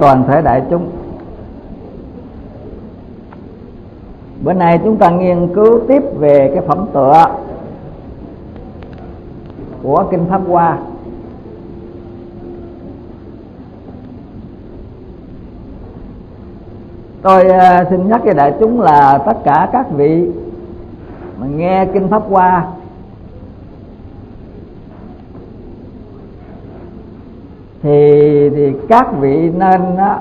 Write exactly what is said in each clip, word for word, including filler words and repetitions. Toàn thể đại chúng, bữa nay chúng ta nghiên cứu tiếp về cái phẩm tựa của Kinh Pháp Hoa. Tôi xin nhắc với đại chúng là tất cả các vị mà nghe Kinh Pháp Hoa Thì, thì các vị nên á,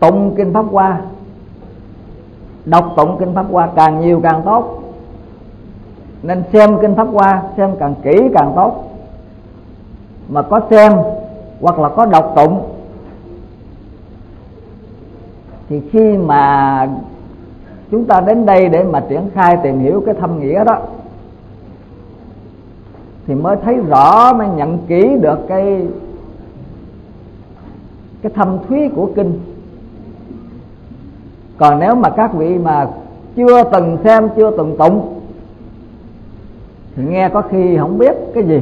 tụng Kinh Pháp Hoa, đọc tụng Kinh Pháp Hoa càng nhiều càng tốt. Nên xem Kinh Pháp Hoa, xem càng kỹ càng tốt. Mà có xem hoặc là có đọc tụng thì khi mà chúng ta đến đây để mà triển khai tìm hiểu cái thâm nghĩa đó thì mới thấy rõ, mới nhận kỹ được cái cái thâm thúy của kinh. Còn nếu mà các vị mà chưa từng xem, chưa từng tụng thì nghe có khi không biết cái gì,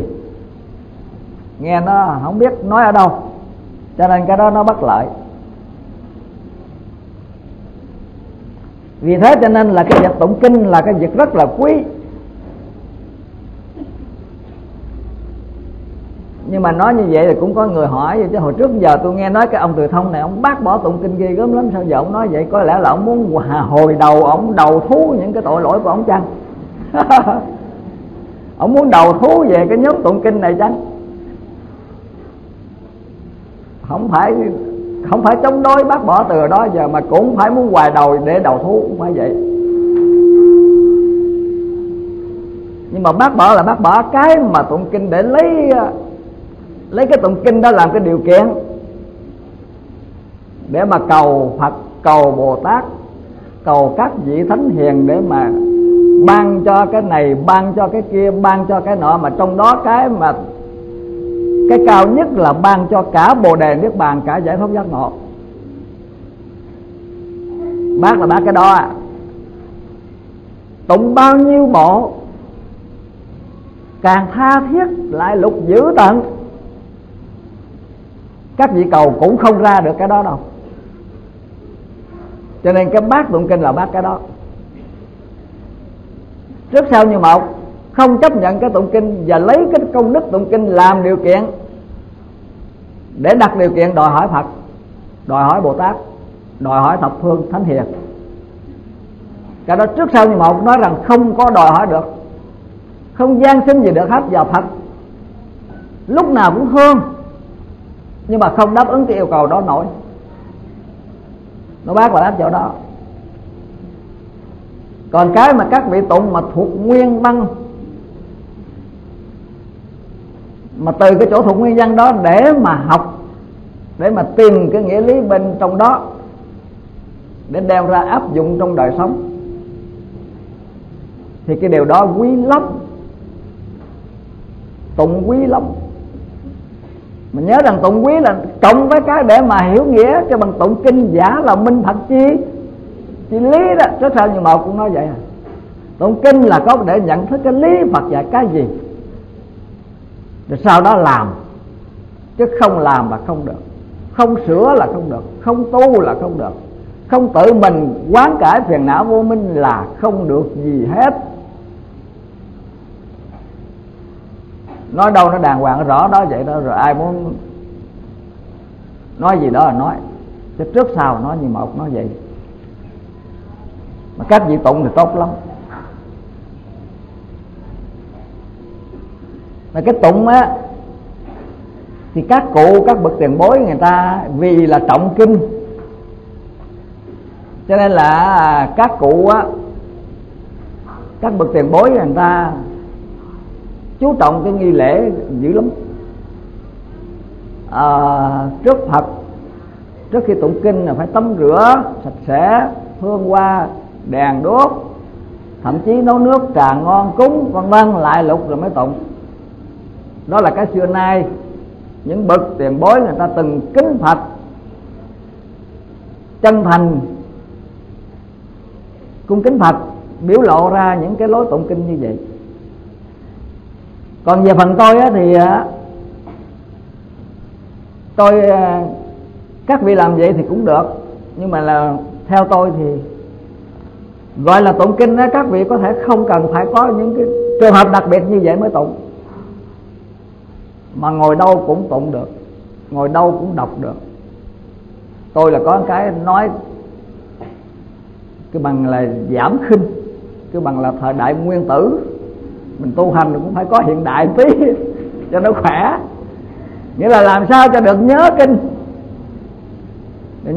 nghe nó không biết nói ở đâu, cho nên cái đó nó bất lợi. Vì thế cho nên là cái việc tụng kinh là cái việc rất là quý. Nhưng mà nói như vậy thì cũng có người hỏi vậy, chứ hồi trước giờ tôi nghe nói cái ông Từ Thông này ông bác bỏ tụng kinh ghê gớm lắm, sao giờ ông nói vậy? Có lẽ là ông muốn hòa hồi đầu, ông đầu thú những cái tội lỗi của ông chăng? Ông muốn đầu thú về cái nhóm tụng kinh này chăng? Không phải không phải chống đối bác bỏ từ đó giờ, mà cũng phải muốn hòa đầu để đầu thú, không phải vậy. Nhưng mà bác bỏ là bác bỏ cái mà tụng kinh để lấy lấy cái tụng kinh đó làm cái điều kiện để mà cầu Phật, cầu Bồ Tát, cầu các vị thánh hiền để mà ban cho cái này, ban cho cái kia, ban cho cái nọ. Mà trong đó cái mà cái cao nhất là ban cho cả Bồ Đề Niết Bàn, cả giải thoát giác ngộ. Bác là bác cái đó à. Tụng bao nhiêu bộ càng tha thiết lại lục dữ tận, các vị cầu cũng không ra được cái đó đâu. Cho nên cái bác tụng kinh là bác cái đó, trước sau như một, không chấp nhận cái tụng kinh và lấy cái công đức tụng kinh làm điều kiện để đặt điều kiện đòi hỏi Phật, đòi hỏi Bồ Tát, đòi hỏi thập phương thánh hiền. Cái đó trước sau như một, nói rằng không có đòi hỏi được, không gian sinh gì được hết. Và Phật lúc nào cũng thương nhưng mà không đáp ứng cái yêu cầu đó nổi. Nó bác và đáp chỗ đó. Còn cái mà các vị tụng mà thuộc nguyên văn, mà từ cái chỗ thuộc nguyên văn đó để mà học, để mà tìm cái nghĩa lý bên trong đó để đem ra áp dụng trong đời sống, thì cái điều đó quý lắm, tụng quý lắm. Mình nhớ rằng tụng quý là cộng với cái để mà hiểu nghĩa cho bằng tụng kinh giả là minh thật chi chi lý đó. Trước sau như một cũng nói vậy à. Tụng kinh là có để nhận thức cái lý Phật dạy cái gì rồi sau đó làm, chứ không làm là không được, không sửa là không được, không tu là không được, không tự mình quán cải phiền não vô minh là không được gì hết. Nói đâu nó đàng hoàng rõ đó vậy đó, rồi ai muốn nói gì đó là nói, chứ trước sau nói như một, nói vậy. Mà các vị tụng thì tốt lắm. Mà cái tụng á thì các cụ, các bậc tiền bối người ta vì là trọng kinh cho nên là các cụ á, các bậc tiền bối người ta chú trọng cái nghi lễ dữ lắm. à, trước Phật, trước khi tụng kinh là phải tắm rửa sạch sẽ, hương hoa đèn đuốc, thậm chí nấu nước trà ngon cúng vân vân lại lục rồi mới tụng. Đó là cái xưa nay những bậc tiền bối người ta từng kính Phật chân thành, cung kính Phật, biểu lộ ra những cái lối tụng kinh như vậy. Còn về phần tôi thì tôi, các vị làm vậy thì cũng được, nhưng mà là theo tôi thì gọi là tụng kinh đó, các vị có thể không cần phải có những cái trường hợp đặc biệt như vậy mới tụng, mà ngồi đâu cũng tụng được, ngồi đâu cũng đọc được. Tôi là có cái nói cái bằng là giảm khinh, cái bằng là thời đại nguyên tử, mình tu hành cũng phải có hiện đại tí cho nó khỏe. Nghĩa là làm sao cho được nhớ kinh,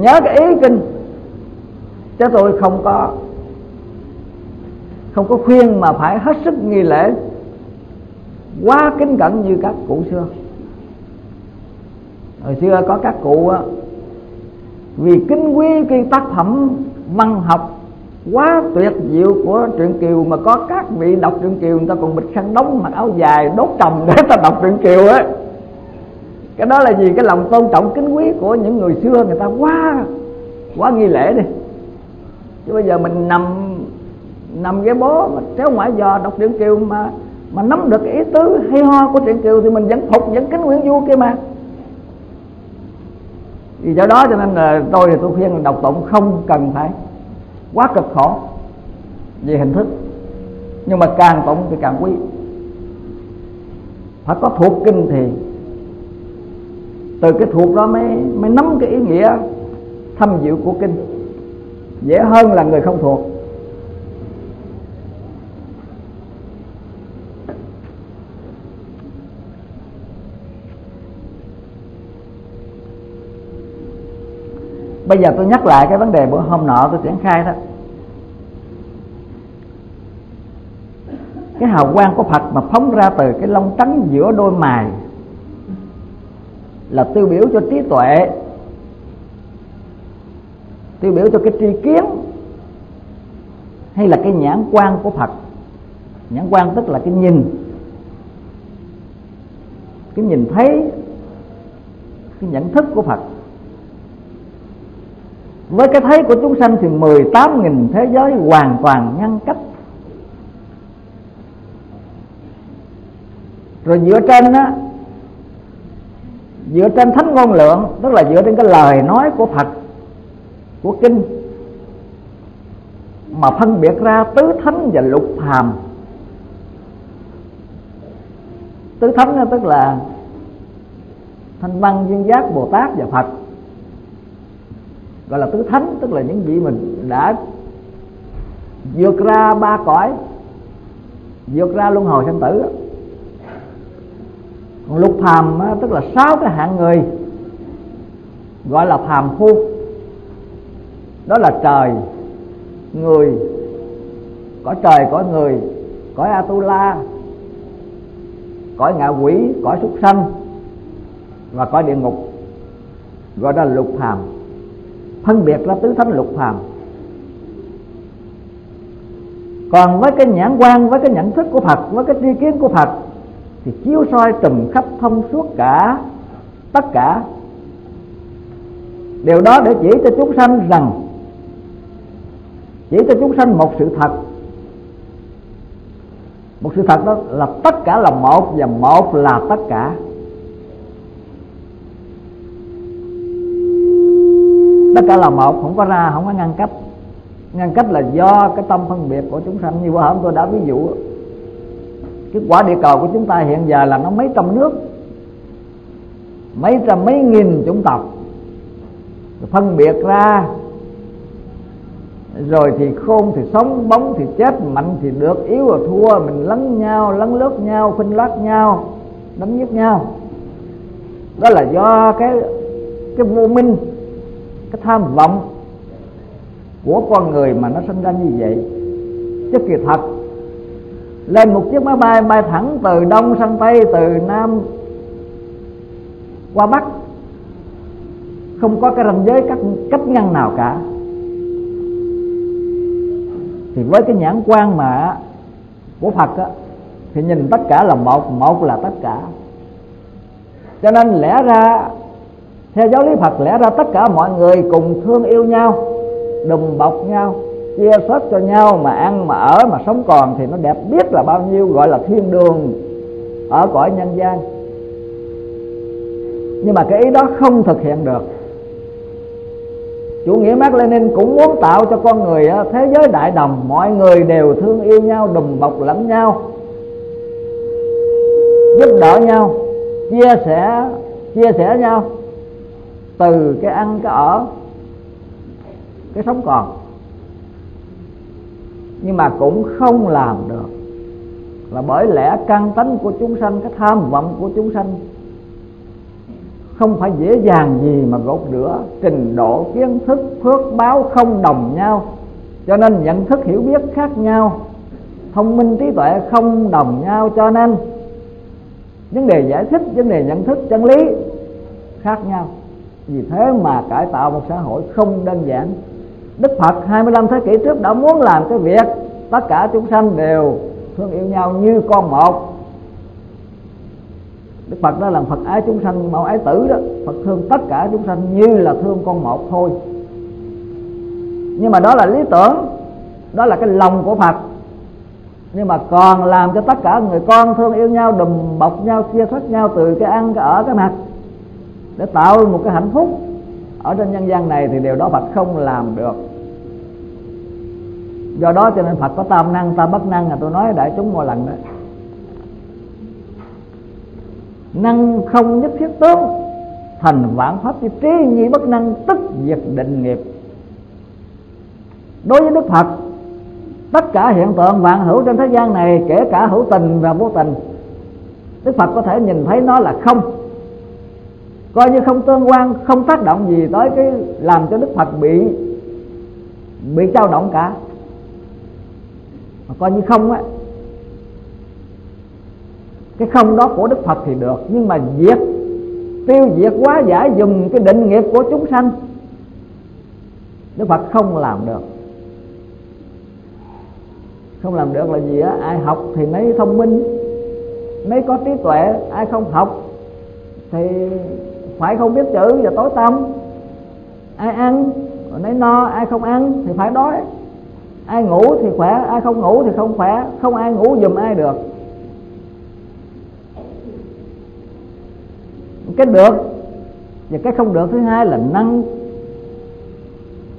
nhớ cái ý kinh, chứ tôi không có không có khuyên mà phải hết sức nghi lễ, quá kính cẩn như các cụ xưa. Hồi xưa có các cụ á, vì kính quý cái tác phẩm văn học quá tuyệt diệu của Truyện Kiều, mà có các vị đọc Truyện Kiều người ta còn bịt khăn đóng, mặc áo dài, đốt trầm để ta đọc Truyện Kiều á. Cái đó là gì? Cái lòng tôn trọng kính quý của những người xưa, người ta quá quá nghi lễ đi. Chứ bây giờ mình nằm nằm ghế bố mà tréo ngoại giò đọc Truyện Kiều mà mà nắm được ý tứ hay ho của Truyện Kiều thì mình vẫn phục, vẫn kính nguyễn du kia mà. Vì do đó cho nên là tôi thì tôi khuyên đọc tụng không cần phải quá cực khổ về hình thức, nhưng mà càng tụng thì càng quý. Phải có thuộc kinh thì từ cái thuộc đó mới mới nắm cái ý nghĩa thâm diệu của kinh, dễ hơn là người không thuộc. Bây giờ tôi nhắc lại cái vấn đề bữa hôm nọ tôi triển khai đó. Cái hào quang của Phật mà phóng ra từ cái lông trắng giữa đôi mày là tiêu biểu cho trí tuệ, tiêu biểu cho cái tri kiến, hay là cái nhãn quang của Phật. Nhãn quang tức là cái nhìn, cái nhìn thấy, cái nhận thức của Phật. Với cái thấy của chúng sanh thì mười tám nghìn thế giới hoàn toàn ngăn cách. Rồi dựa trên á, dựa trên thánh ngôn lượng, tức là dựa trên cái lời nói của Phật, của kinh, mà phân biệt ra tứ thánh và lục phàm. Tứ thánh á, tức là Thanh Văn, Duyên Giác, Bồ Tát và Phật, gọi là tứ thánh, tức là những vị mình đã vượt ra ba cõi, vượt ra luân hồi sanh tử. Còn lục phàm tức là sáu cái hạng người gọi là phàm phu, đó là trời, người, cõi trời, cõi người, cõi Atula, cõi ngạ quỷ, cõi súc sanh và cõi địa ngục, gọi là lục phàm. Phân biệt là tứ thánh lục phàm. Còn với cái nhãn quan, với cái nhận thức của Phật, với cái tri kiến của Phật thì chiếu soi trùm khắp thông suốt cả tất cả. Điều đó để chỉ cho chúng sanh rằng, chỉ cho chúng sanh một sự thật. Một sự thật đó là tất cả là một, và một là tất cả. Tất cả là một, không có ra, không có ngăn cách. Ngăn cách là do cái tâm phân biệt của chúng sanh. Như bữa hôm tôi đã ví dụ, cái quả địa cầu của chúng ta hiện giờ là nó mấy trăm nước, mấy trăm mấy nghìn chủng tộc, phân biệt ra, rồi thì khôn thì sống, bóng thì chết, mạnh thì được, yếu rồi thua. Mình lấn nhau, lấn lướt nhau, khinh loát nhau, đánh giết nhau. Đó là do cái cái vô minh, cái tham vọng của con người mà nó sinh ra như vậy. Chứ kỳ thật, lên một chiếc máy bay bay thẳng từ đông sang tây, từ nam qua bắc, không có cái ranh giới các cách ngăn nào cả. Thì với cái nhãn quan mà của Phật á, thì nhìn tất cả là một, một là tất cả. Cho nên lẽ ra theo giáo lý Phật, lẽ ra tất cả mọi người cùng thương yêu nhau, đùm bọc nhau, chia sớt cho nhau, mà ăn mà ở mà sống còn thì nó đẹp biết là bao nhiêu, gọi là thiên đường ở cõi nhân gian. Nhưng mà cái ý đó không thực hiện được. Chủ nghĩa Mác Lenin cũng muốn tạo cho con người thế giới đại đồng, mọi người đều thương yêu nhau, đùm bọc lẫn nhau, giúp đỡ nhau, chia sẻ chia sẻ nhau, từ cái ăn cái ở cái sống còn. Nhưng mà cũng không làm được, là bởi lẽ căn tánh của chúng sanh, cái tham vọng của chúng sanh không phải dễ dàng gì mà gột rửa. Trình độ kiến thức phước báo không đồng nhau, cho nên nhận thức hiểu biết khác nhau, thông minh trí tuệ không đồng nhau, cho nên vấn đề giải thích, vấn đề nhận thức chân lý khác nhau. Vì thế mà cải tạo một xã hội không đơn giản. Đức Phật hai mươi lăm thế kỷ trước đã muốn làm cái việc tất cả chúng sanh đều thương yêu nhau như con một. Đức Phật đó là Phật ái chúng sanh mẫu ái tử đó, Phật thương tất cả chúng sanh như là thương con một thôi. Nhưng mà đó là lý tưởng, đó là cái lòng của Phật. Nhưng mà còn làm cho tất cả người con thương yêu nhau, đùm bọc nhau, chia sẻ nhau, từ cái ăn cái ở cái mặt, để tạo một cái hạnh phúc ở trên nhân gian này, thì điều đó Phật không làm được. Do đó cho nên Phật có tam năng, tam bất năng, là tôi nói đại chúng một lần đó. Năng không nhất thiết tướng, thành vạn pháp chi trí, nhi bất năng tức diệt định nghiệp. Đối với Đức Phật, tất cả hiện tượng vạn hữu trên thế gian này, kể cả hữu tình và vô tình, Đức Phật có thể nhìn thấy nó là không, coi như không tương quan, không tác động gì tới cái làm cho Đức Phật bị bị dao động cả, mà coi như không á. Cái không đó của Đức Phật thì được, nhưng mà diệt, tiêu diệt quá giải dùng cái định nghiệp của chúng sanh, Đức Phật không làm được. Không làm được là gì á? Ai học thì nấy thông minh, nấy có trí tuệ, ai không học thì phải không biết chữ và tối tăm. Ai ăn rồi nấy no, ai không ăn thì phải đói. Ai ngủ thì khỏe, ai không ngủ thì không khỏe, không ai ngủ giùm ai được. Cái được và cái không được thứ hai là năng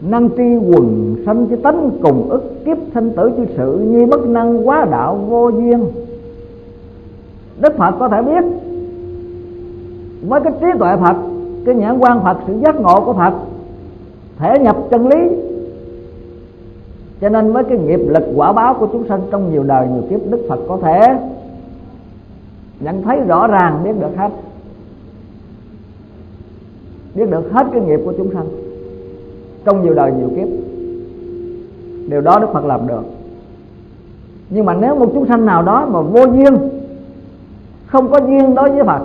năng tri quần sanh chứ tánh, cùng ức kiếp sanh tử chư sự, nhi bất năng quá đạo vô duyên. Đức Phật có thể biết với cái trí tuệ Phật, cái nhãn quan Phật, sự giác ngộ của Phật, thể nhập chân lý. Cho nên với cái nghiệp lực quả báo của chúng sanh trong nhiều đời nhiều kiếp, Đức Phật có thể nhận thấy rõ ràng, biết được hết, biết được hết cái nghiệp của chúng sanh trong nhiều đời nhiều kiếp. Điều đó Đức Phật làm được. Nhưng mà nếu một chúng sanh nào đó mà vô duyên, không có duyên đối với Phật,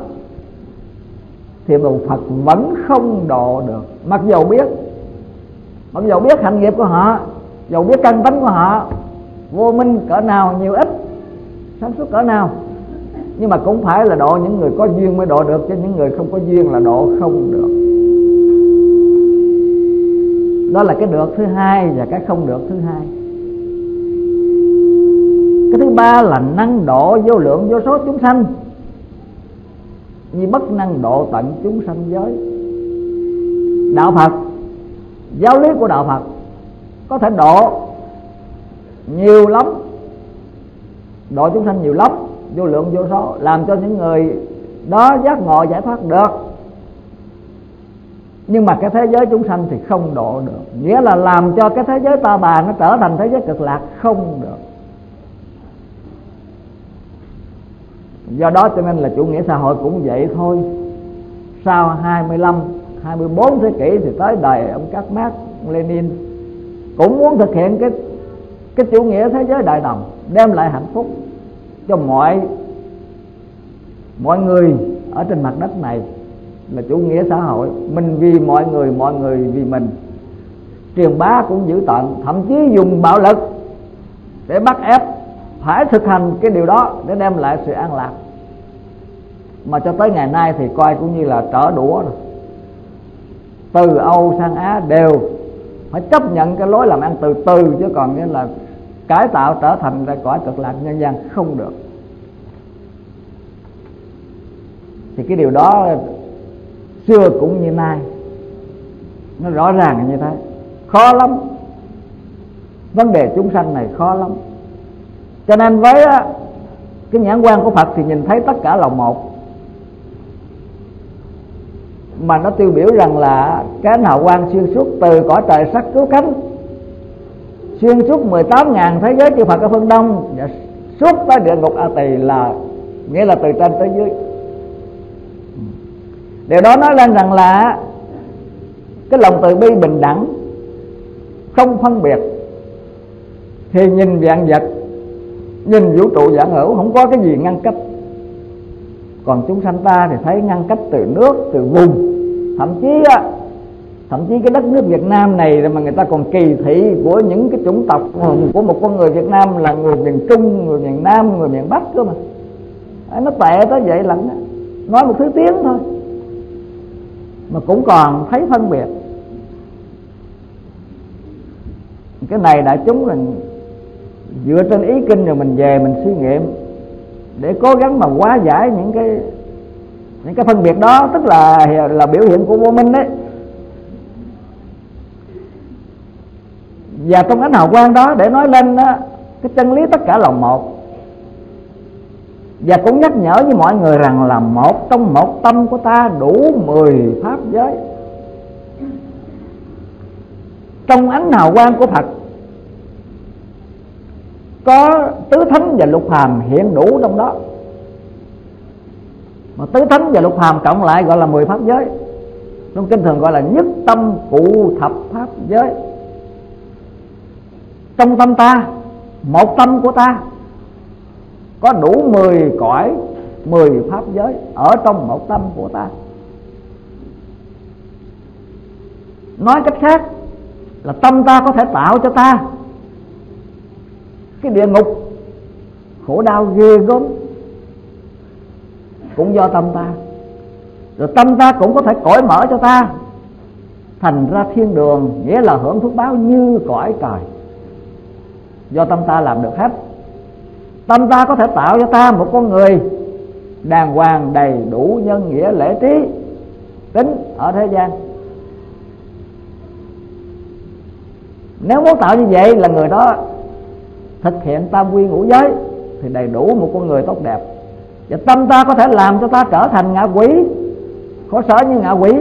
thì mà Phật vẫn không độ được. Mặc dù biết, mặc dù biết hạnh nghiệp của họ, dù biết căn tánh của họ vô minh cỡ nào, nhiều ít, sáng suốt cỡ nào, nhưng mà cũng phải là độ những người có duyên mới độ được, chứ những người không có duyên là độ không được. Đó là cái được thứ hai và cái không được thứ hai. Cái thứ ba là năng độ vô lượng vô số chúng sanh, như bất năng độ tận chúng sanh giới. Đạo Phật, giáo lý của Đạo Phật có thể độ nhiều lắm, độ chúng sanh nhiều lắm, vô lượng vô số, làm cho những người đó giác ngộ giải thoát được. Nhưng mà cái thế giới chúng sanh thì không độ được, nghĩa là làm cho cái thế giới ta bà nó trở thành thế giới cực lạc, không được. Do đó cho nên là chủ nghĩa xã hội cũng vậy thôi. Sau hai mươi lăm, hai mươi bốn thế kỷ thì tới đời ông Các Mác Lenin cũng muốn thực hiện cái cái chủ nghĩa thế giới đại đồng, đem lại hạnh phúc cho mọi mọi người ở trên mặt đất này, là chủ nghĩa xã hội, mình vì mọi người, mọi người vì mình, truyền bá cũng dữ tợn, thậm chí dùng bạo lực để bắt ép phải thực hành cái điều đó để đem lại sự an lạc. Mà cho tới ngày nay thì coi cũng như là trở đũa rồi, từ Âu sang Á đều phải chấp nhận cái lối làm ăn từ từ, chứ còn nghĩa là cải tạo trở thành ra cõi cực lạc nhân gian không được. Thì cái điều đó xưa cũng như nay, nó rõ ràng là như thế. Khó lắm, vấn đề chúng sanh này khó lắm. Cho nên với cái nhãn quan của Phật thì nhìn thấy tất cả là một, mà nó tiêu biểu rằng là cái hào quang xuyên suốt từ cõi trời sắc cứu cánh, xuyên suốt mười tám ngàn thế giới chư Phật ở phương Đông và suốt tới địa ngục A Tỳ, là nghĩa là từ trên tới dưới. Điều đó nói lên rằng là cái lòng từ bi bình đẳng không phân biệt thì nhìn vạn vật, nhìn vũ trụ vạn hữu không có cái gì ngăn cách. Còn chúng sanh ta thì thấy ngăn cách từ nước, từ vùng, thậm chí thậm chí cái đất nước Việt Nam này mà người ta còn kỳ thị của những cái chủng tộc của một con người Việt Nam là người miền Trung, người miền Nam, người miền Bắc cơ mà. Nó tệ tới vậy lắm, nói một thứ tiếng thôi mà cũng còn thấy phân biệt. Cái này đại chúng mình dựa trên ý kinh rồi mình về mình suy nghiệm để cố gắng mà hóa giải những cái những cái phân biệt đó, tức là là biểu hiện của vô minh đấy. Và trong ánh hào quang đó để nói lên đó, cái chân lý tất cả là một, và cũng nhắc nhở với mọi người rằng là một, trong một tâm của ta đủ mười pháp giới. Trong ánh hào quang của Phật có tứ thánh và lục phàm hiện đủ trong đó, mà tứ thánh và lục phàm cộng lại gọi là mười pháp giới. Trong kinh thường gọi là nhất tâm cụ thập pháp giới. Trong tâm ta, một tâm của ta có đủ mười cõi, mười pháp giới ở trong một tâm của ta. Nói cách khác là tâm ta có thể tạo cho ta cái địa ngục khổ đau ghê gớm cũng do tâm ta, rồi tâm ta cũng có thể cởi mở cho ta thành ra thiên đường, nghĩa là hưởng phước báo như cõi trời, do tâm ta làm được hết. Tâm ta có thể tạo cho ta một con người đàng hoàng, đầy đủ nhân nghĩa lễ trí tính ở thế gian. Nếu muốn tạo như vậy là người đó thực hiện tam quy ngũ giới thì đầy đủ một con người tốt đẹp. Và tâm ta có thể làm cho ta trở thành ngạ quỷ, khổ sở như ngạ quỷ,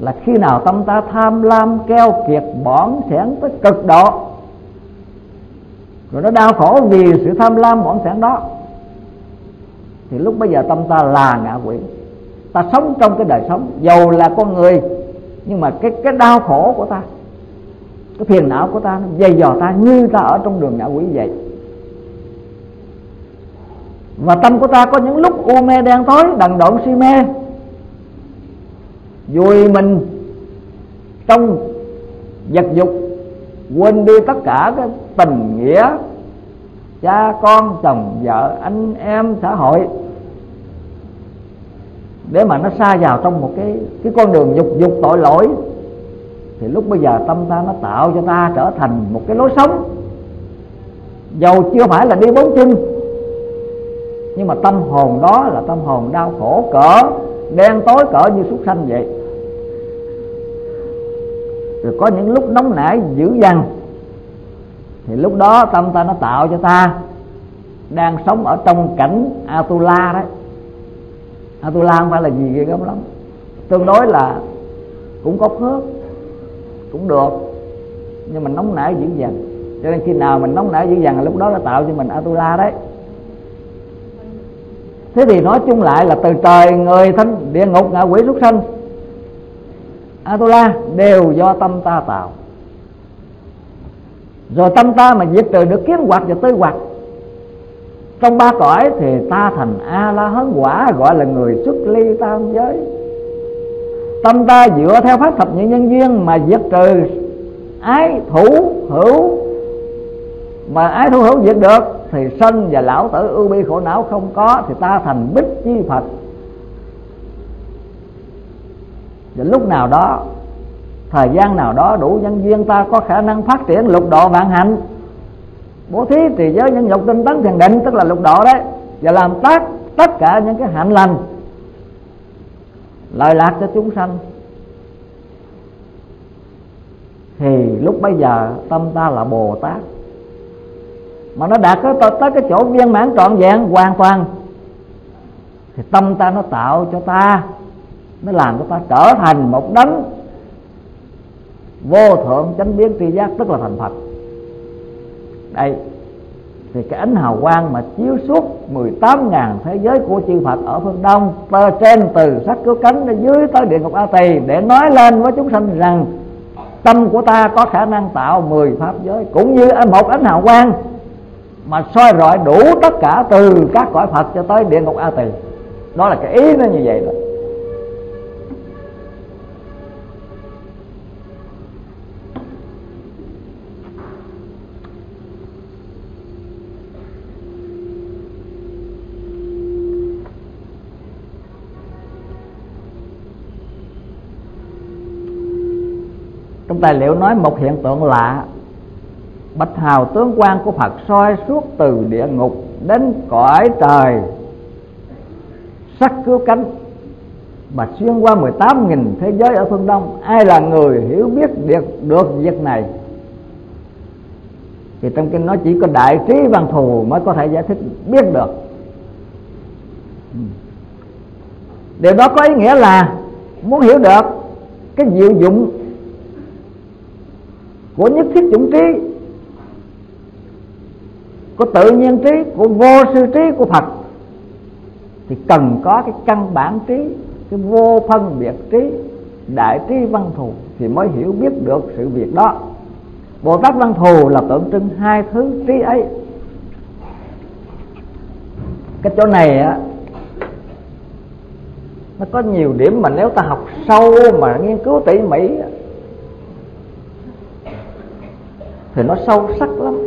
là khi nào tâm ta tham lam, keo kiệt, bỏng sẻn tới cực độ, rồi nó đau khổ vì sự tham lam bỏng sẻn đó, thì lúc bây giờ tâm ta là ngạ quỷ. Ta sống trong cái đời sống dầu là con người, nhưng mà cái, cái đau khổ của ta, cái phiền não của ta nó dày dò ta như ta ở trong đường ngạ quỷ vậy. Và tâm của ta có những lúc u mê đen tối, đần độn si mê, vùi mình trong vật dục, quên đi tất cả cái tình nghĩa cha con, chồng vợ, anh em, xã hội, để mà nó sa vào trong một cái cái con đường dục dục tội lỗi. Thì lúc bây giờ tâm ta nó tạo cho ta trở thành một cái lối sống, dầu chưa phải là đi bốn chân, nhưng mà tâm hồn đó là tâm hồn đau khổ cỡ, đen tối cỡ như súc sanh vậy. Rồi có những lúc nóng nảy dữ dằn, thì lúc đó tâm ta nó tạo cho ta đang sống ở trong cảnh Atula đấy. Atula không phải là gì ghê gớm lắm, tương đối là cũng có phước, cũng được, nhưng mình nóng nảy dữ dằn. Cho nên khi nào mình nóng nảy dữ dằn là lúc đó nó tạo cho mình Atula đấy. Thế thì nói chung lại là từ trời, người, thánh, địa ngục, ngạ quỷ, súc sanh, Atula đều do tâm ta tạo. Rồi tâm ta mà diệt trừ được kiến hoặc và tư hoặc trong ba cõi thì ta thành A La Hán quả, gọi là người xuất ly tam giới. tâm ta dựa theo pháp thập nhị nhân duyên mà diệt trừ ái thủ hữu, mà ái thủ hữu diệt được thì sân và lão tử ưu bi khổ não không có, thì ta thành bích chi Phật. Và lúc nào đó, thời gian nào đó đủ nhân duyên, ta có khả năng phát triển lục độ vạn hạnh, bố thí trì giới nhẫn nhục tinh tấn thiền định, tức là lục độ đấy, và làm tác tất cả những cái hạnh lành lợi lạc cho chúng sanh. Thì lúc bây giờ tâm ta là Bồ Tát, mà nó đạt tới cái chỗ viên mãn trọn vẹn hoàn toàn, thì tâm ta nó tạo cho ta, nó làm cho ta trở thành một đấng vô thượng chánh biến tri giác, tức là thành Phật. Đây thì cái ánh hào quang mà chiếu suốt mười tám nghìn thế giới của chư Phật ở phương Đông, từ trên từ sắc cứu cánh đến dưới tới địa ngục A Tỳ, để nói lên với chúng sanh rằng tâm của ta có khả năng tạo mười pháp giới, cũng như một ánh hào quang mà soi rọi đủ tất cả từ các cõi Phật cho tới địa ngục A Tỳ. Đó là cái ý nó như vậy đó. Trong tài liệu nói một hiện tượng lạ, bạch hào tướng quang của Phật soi suốt từ địa ngục đến cõi trời sắc cứu cánh, mà xuyên qua mười tám nghìn thế giới ở phương Đông. Ai là người hiểu biết được việc này thì trong kinh nói chỉ có đại trí Văn Thù mới có thể giải thích biết được. Điều đó có ý nghĩa là muốn hiểu được cái diệu dụng của nhất thiết chủng trí, của tự nhiên trí, của vô sư trí của Phật, thì cần có cái căn bản trí, cái vô phân biệt trí, đại trí Văn Thù, thì mới hiểu biết được sự việc đó. Bồ Tát Văn Thù là tượng trưng hai thứ trí ấy. Cái chỗ này á, nó có nhiều điểm mà nếu ta học sâu mà nghiên cứu tỉ mỉ thì nó sâu sắc lắm.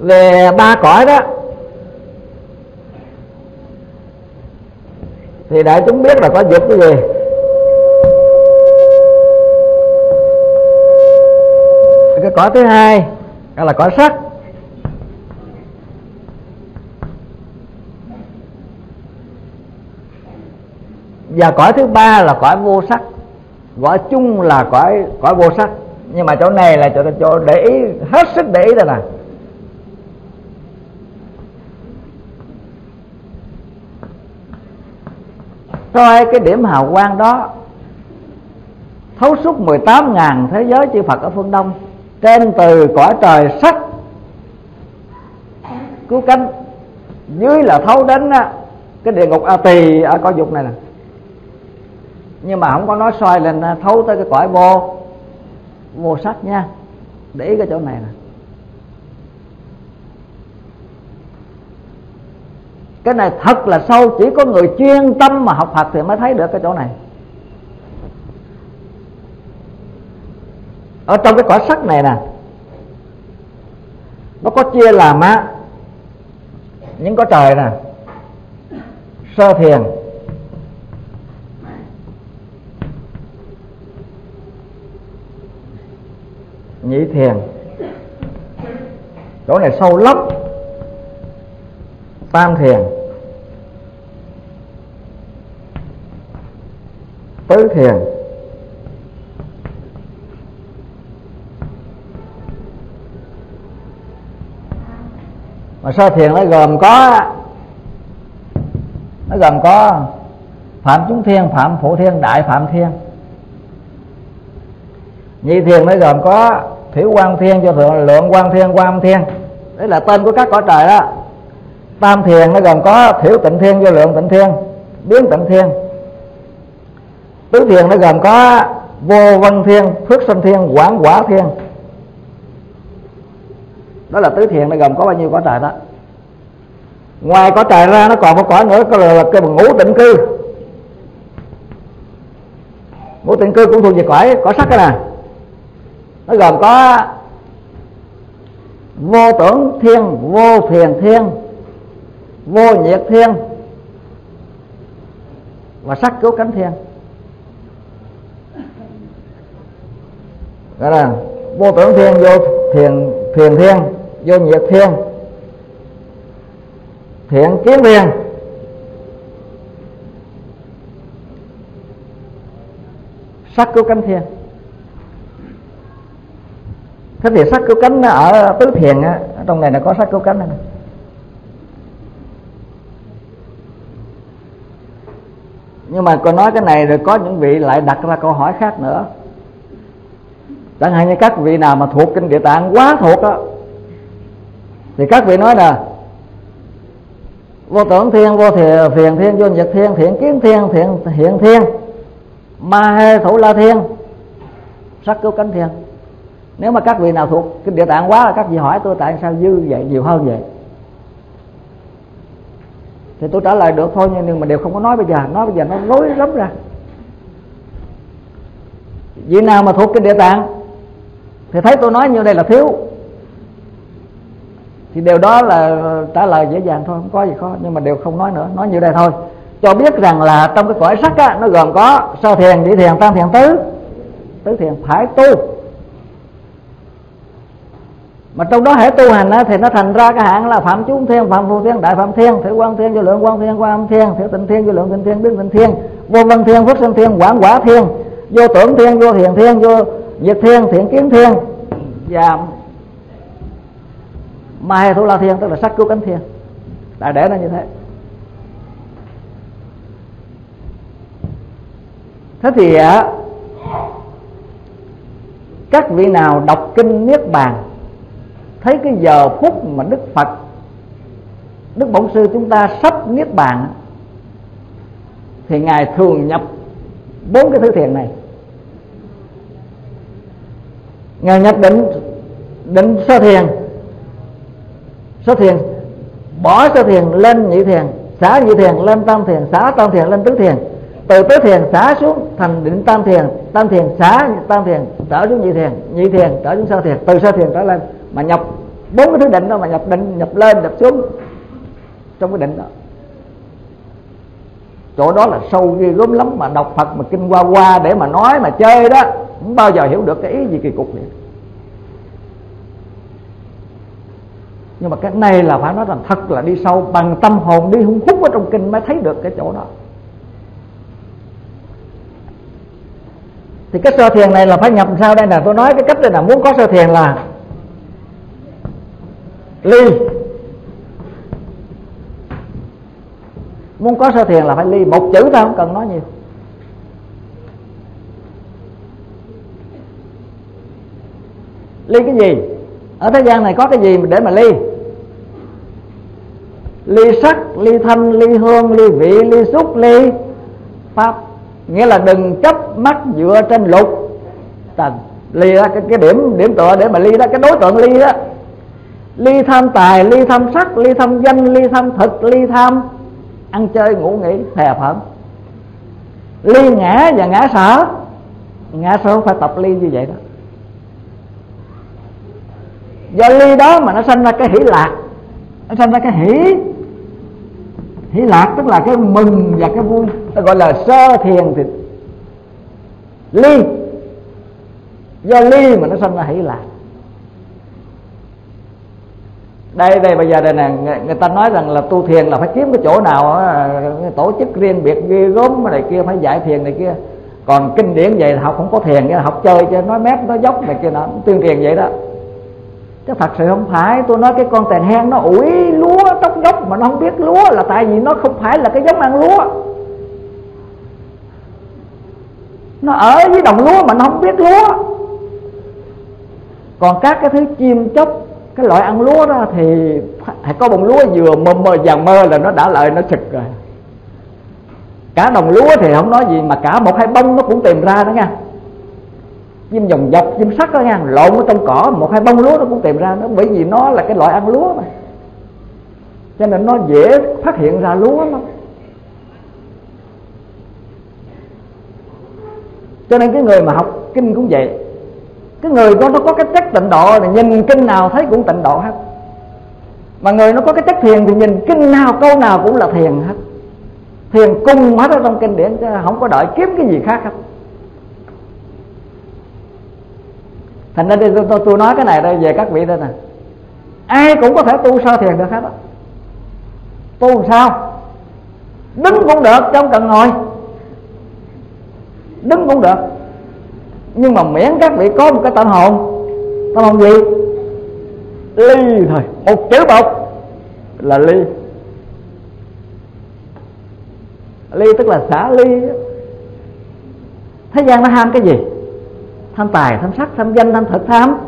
Về ba cõi đó thì đại chúng biết là có dục cái gì? Cái cõi thứ hai đó là cõi sắc, và cõi thứ ba là cõi vô sắc, gọi chung là cõi cõi vô sắc. Nhưng mà chỗ này là chỗ, chỗ để ý, hết sức để ý đây nè. Soi cái điểm hào quang đó thấu suốt mười tám nghìn thế giới chư Phật ở phương Đông, trên từ cõi trời sắc cứu cánh, dưới là thấu đến cái địa ngục A Tỳ ở cõi dục này nè. Nhưng mà không có nói soi lên thấu tới cái cõi vô vô sắc nha, để ý cái chỗ này nè. Cái này thật là sâu, chỉ có người chuyên tâm mà học Phật thì mới thấy được cái chỗ này. Ở trong cái cõi sắc này nè, nó có chia làm á những cõi trời nè, sơ thiền, nhị thiền. Chỗ này sâu lắm. Tam thiền, tứ thiền, mà sơ thiền nó gồm có nó gồm có phạm chúng thiên, phạm phổ thiên, đại phạm thiên. Nhị thiền nó gồm có thiểu quan thiên cho thượng lượng quan thiên, quan âm thiên, đấy là tên của các cõi trời đó. Tam thiền nó gồm có thiểu tịnh thiên vô lượng tịnh thiên, biến tịnh thiên. Tứ thiền nó gồm có vô vân thiên, phước sanh thiên, quảng quả thiên. Đó là tứ thiền, nó gồm có bao nhiêu cõi trời đó. Ngoài cõi trời ra nó còn một cõi nữa có là cái ngũ tịnh cư. Ngũ tịnh cư cũng thuộc về cõi cõi sắc cái nè. Nó gồm có vô tưởng thiên, vô phiền thiên, vô nhiệt thiên và sắc cứu cánh thiên. Đó là vô tưởng thiên, vô thiền phiền thiên, vô nhiệt thiên, thiện kiến thiên. Sắc cứu cánh thiên. Thế thì sắc cứu cánh ở tứ thiền á, ở trong này là có sắc cứu cánh này. Nhưng mà cô nói cái này rồi có những vị lại đặt ra câu hỏi khác nữa. Chẳng hạn như các vị nào mà thuộc kinh Địa Tạng quá thuộc á, thì các vị nói là vô tưởng thiên, vô thiền phiền thiên, vô nhật thiên, thiện kiến thiên, thiện hiện thiên, ma hê thủ la thiên, sắc cứu cánh thiên. Nếu mà các vị nào thuộc kinh Địa Tạng quá là các vị hỏi tôi tại sao dư vậy, nhiều hơn vậy, thì tôi trả lời được thôi, nhưng mà đều không có nói bây giờ. Nói bây giờ nó rối lắm ra. Vị nào mà thuộc kinh Địa Tạng thì thấy tôi nói như đây là thiếu, thì điều đó là trả lời dễ dàng thôi, không có gì khó. Nhưng mà đều không nói nữa, nói như đây thôi, cho biết rằng là trong cái cõi sắc á, nó gồm có sơ thiền, nhị thiền, tam thiền, tứ tứ thiền. Phải tu mà trong đó hãy tu hành á, thì nó thành ra cái hạng là phạm chúng thiên, phạm phu thiên, đại phạm thiên, thiểu quan thiên, vô lượng quan thiên, quan âm thiên, thiểu tịnh thiên, vô lượng tịnh thiên, biến tịnh thiên, vô văn thiên, phước sinh thiên, quảng quả thiên, vô tưởng thiên, vô thiền thiên, vô nhiệt thiên, thiện kiến thiên và ma hê thủ la thiên, tức là sắc cứu cánh thiên. Đại để nó như thế. Thế thì á, các vị nào đọc kinh Niết Bàn thấy cái giờ phút mà Đức Phật, Đức Bổn Sư chúng ta sắp Niết Bàn, thì Ngài thường nhập bốn cái thứ thiền này. Ngài nhập định định sơ thiền, sơ thiền bỏ sơ thiền lên nhị thiền, xả nhị thiền lên tam thiền, xả tam thiền lên tứ thiền, từ tứ thiền xả xuống thành định tam thiền, tam thiền xả tam thiền trở xuống nhị thiền, nhị thiền trở xuống sơ thiền, từ sơ thiền trở lên. Mà nhập bốn cái thứ định đó, mà nhập định, nhập lên, nhập xuống trong cái định đó. Chỗ đó là sâu ghê gớm lắm, mà đọc Phật mà kinh qua qua để mà nói mà chơi đó không bao giờ hiểu được cái ý gì kỳ cục vậy. Nhưng mà cái này là phải nói rằng thật là đi sâu, bằng tâm hồn đi hung hút ở trong kinh mới thấy được cái chỗ đó. Thì cái sơ thiền này là phải nhập sao đây nè. Tôi nói cái cách đây là muốn có sơ thiền là ly. Muốn có sơ thiền là phải ly. Một chữ thôi, không cần nói nhiều. Ly cái gì? Ở thế gian này có cái gì để mà ly? Ly sắc, ly thanh, ly hương, ly vị, ly xúc, ly pháp. Nghĩa là đừng chấp mắt dựa trên lục tần. Ly đó, cái, cái điểm điểm tựa để mà ly đó, cái đối tượng ly đó. Ly tham tài, ly tham sắc, ly tham danh, ly tham thực, ly tham ăn chơi ngủ nghỉ thè phẩm. Ly ngã và ngã sở. Ngã sở không phải tập ly như vậy đó. Do ly đó mà nó sanh ra cái hỷ lạc. Nó sanh ra cái hỷ. Hỷ lạc tức là cái mừng và cái vui. Ta gọi là sơ thiền thì ly. Do ly mà nó sanh ra hỷ lạc. Đây đây bây giờ đây nè, người, người ta nói rằng là tu thiền là phải kiếm cái chỗ nào á, tổ chức riêng biệt ghê gớm này kia, phải dạy thiền này kia. Còn kinh điển vậy là học không có thiền, học chơi chứ nói mép nói dốc này kia, nó tuyên truyền vậy đó. Chứ thật sự không phải. Tôi nói cái con tèn hen nó ủi lúa tóc dốc mà nó không biết lúa là tại vì nó không phải là cái giống ăn lúa. Nó ở với đồng lúa mà nó không biết lúa. Còn các cái thứ chim chóc, cái loại ăn lúa đó thì phải có bông lúa vừa mơ mơ vàng mơ là nó đã lợi nó sực rồi. Cả đồng lúa thì không nói gì, mà cả một hai bông nó cũng tìm ra đó nha. Chim dòng dọc, chim sắt đó nha, lộn ở trong cỏ một hai bông lúa nó cũng tìm ra đó, bởi vì nó là cái loại ăn lúa mà. cho nên nó dễ phát hiện ra lúa lắm. Cho nên cái người mà học kinh cũng vậy, cái người có nó có cái chất tịnh độ thì nhìn kinh nào thấy cũng tịnh độ hết, mà người nó có cái chất thiền thì nhìn kinh nào câu nào cũng là thiền hết, thiền cung hết ở trong kinh điển, không có đợi kiếm cái gì khác hết. Thành ra tôi, tôi, tôi nói cái này đây về các vị đây nè, ai cũng có thể tu sơ thiền được hết á. Tu sao? Đứng cũng được, trong cần ngồi đứng cũng được, nhưng mà miễn các vị có một cái tâm hồn, tâm hồn gì? Ly thôi, một chữ một là ly. Ly tức là xả ly. Thế gian nó ham cái gì? Tham tài, tham sắc, tham danh, tham thực, tham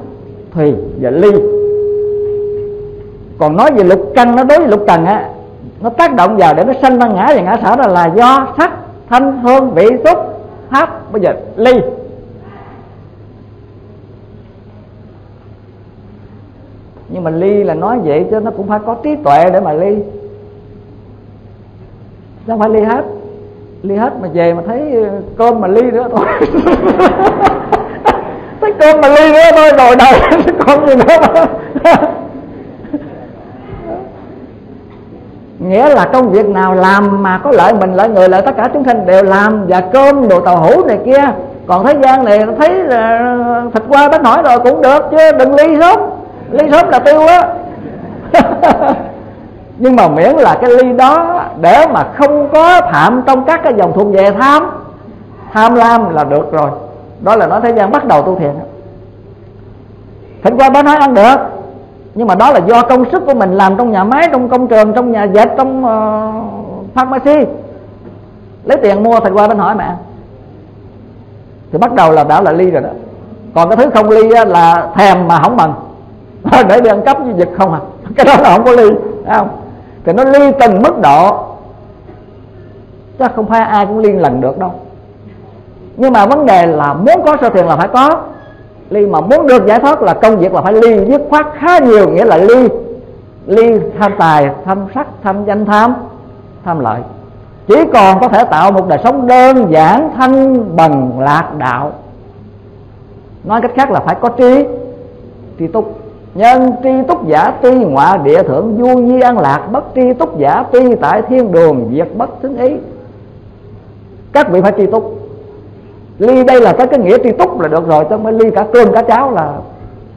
thùy và ly. Còn nói về lục căn, nó đối với lục trần á, nó tác động vào để nó sanh ra ngã và ngã sở, đó là do sắc, thanh, hương, vị, xúc, pháp. Bây giờ ly. Nhưng mà ly là nói vậy chứ nó cũng phải có trí tuệ để mà ly, chứ không phải ly hết. Ly hết mà về mà thấy cơm mà ly nữa thôi thấy cơm mà ly nữa thôi rồi đầu con gì nữa nghĩa là công việc nào làm mà có lợi mình, lợi người, lợi tất cả chúng sanh đều làm, và cơm đồ tàu hũ này kia. Còn thế gian này thấy là thịt qua bánh hỏi rồi cũng được, chứ đừng ly sớm, ly sớm là tiêu á nhưng mà miễn là cái ly đó để mà không có phạm trong các cái dòng thuộc về tham, tham lam là được rồi. Đó là nói thế gian bắt đầu tu thiền. Thịnh qua bá nói ăn được, nhưng mà đó là do công sức của mình làm trong nhà máy, trong công trường, trong nhà dệt, trong uh, pharmacy, lấy tiền mua thịnh qua bên hỏi mẹ, thì bắt đầu là đã là ly rồi đó. Còn cái thứ không ly là thèm mà không bằng để đi ăn cắp với giật không à, cái đó là không có ly, phải không? Thì nó ly từng mức độ, chứ không phải ai cũng ly lần được đâu. Nhưng mà vấn đề là muốn có sơ thiền là phải có ly, mà muốn được giải thoát là công việc là phải ly dứt khoát khá nhiều. Nghĩa là ly ly tham tài, tham sắc, tham danh, tham tham lợi, chỉ còn có thể tạo một đời sống đơn giản, thanh bần lạc đạo. Nói cách khác là phải có trí, tri túc. Nhân tri túc giả tri ngoại địa thượng vui nhi an lạc, bất tri túc giả tri tại thiên đường việc bất xứng ý. Các vị phải tri túc. Ly đây là tới cái nghĩa tri túc là được rồi, chứ mới ly cả cơm cả cháo là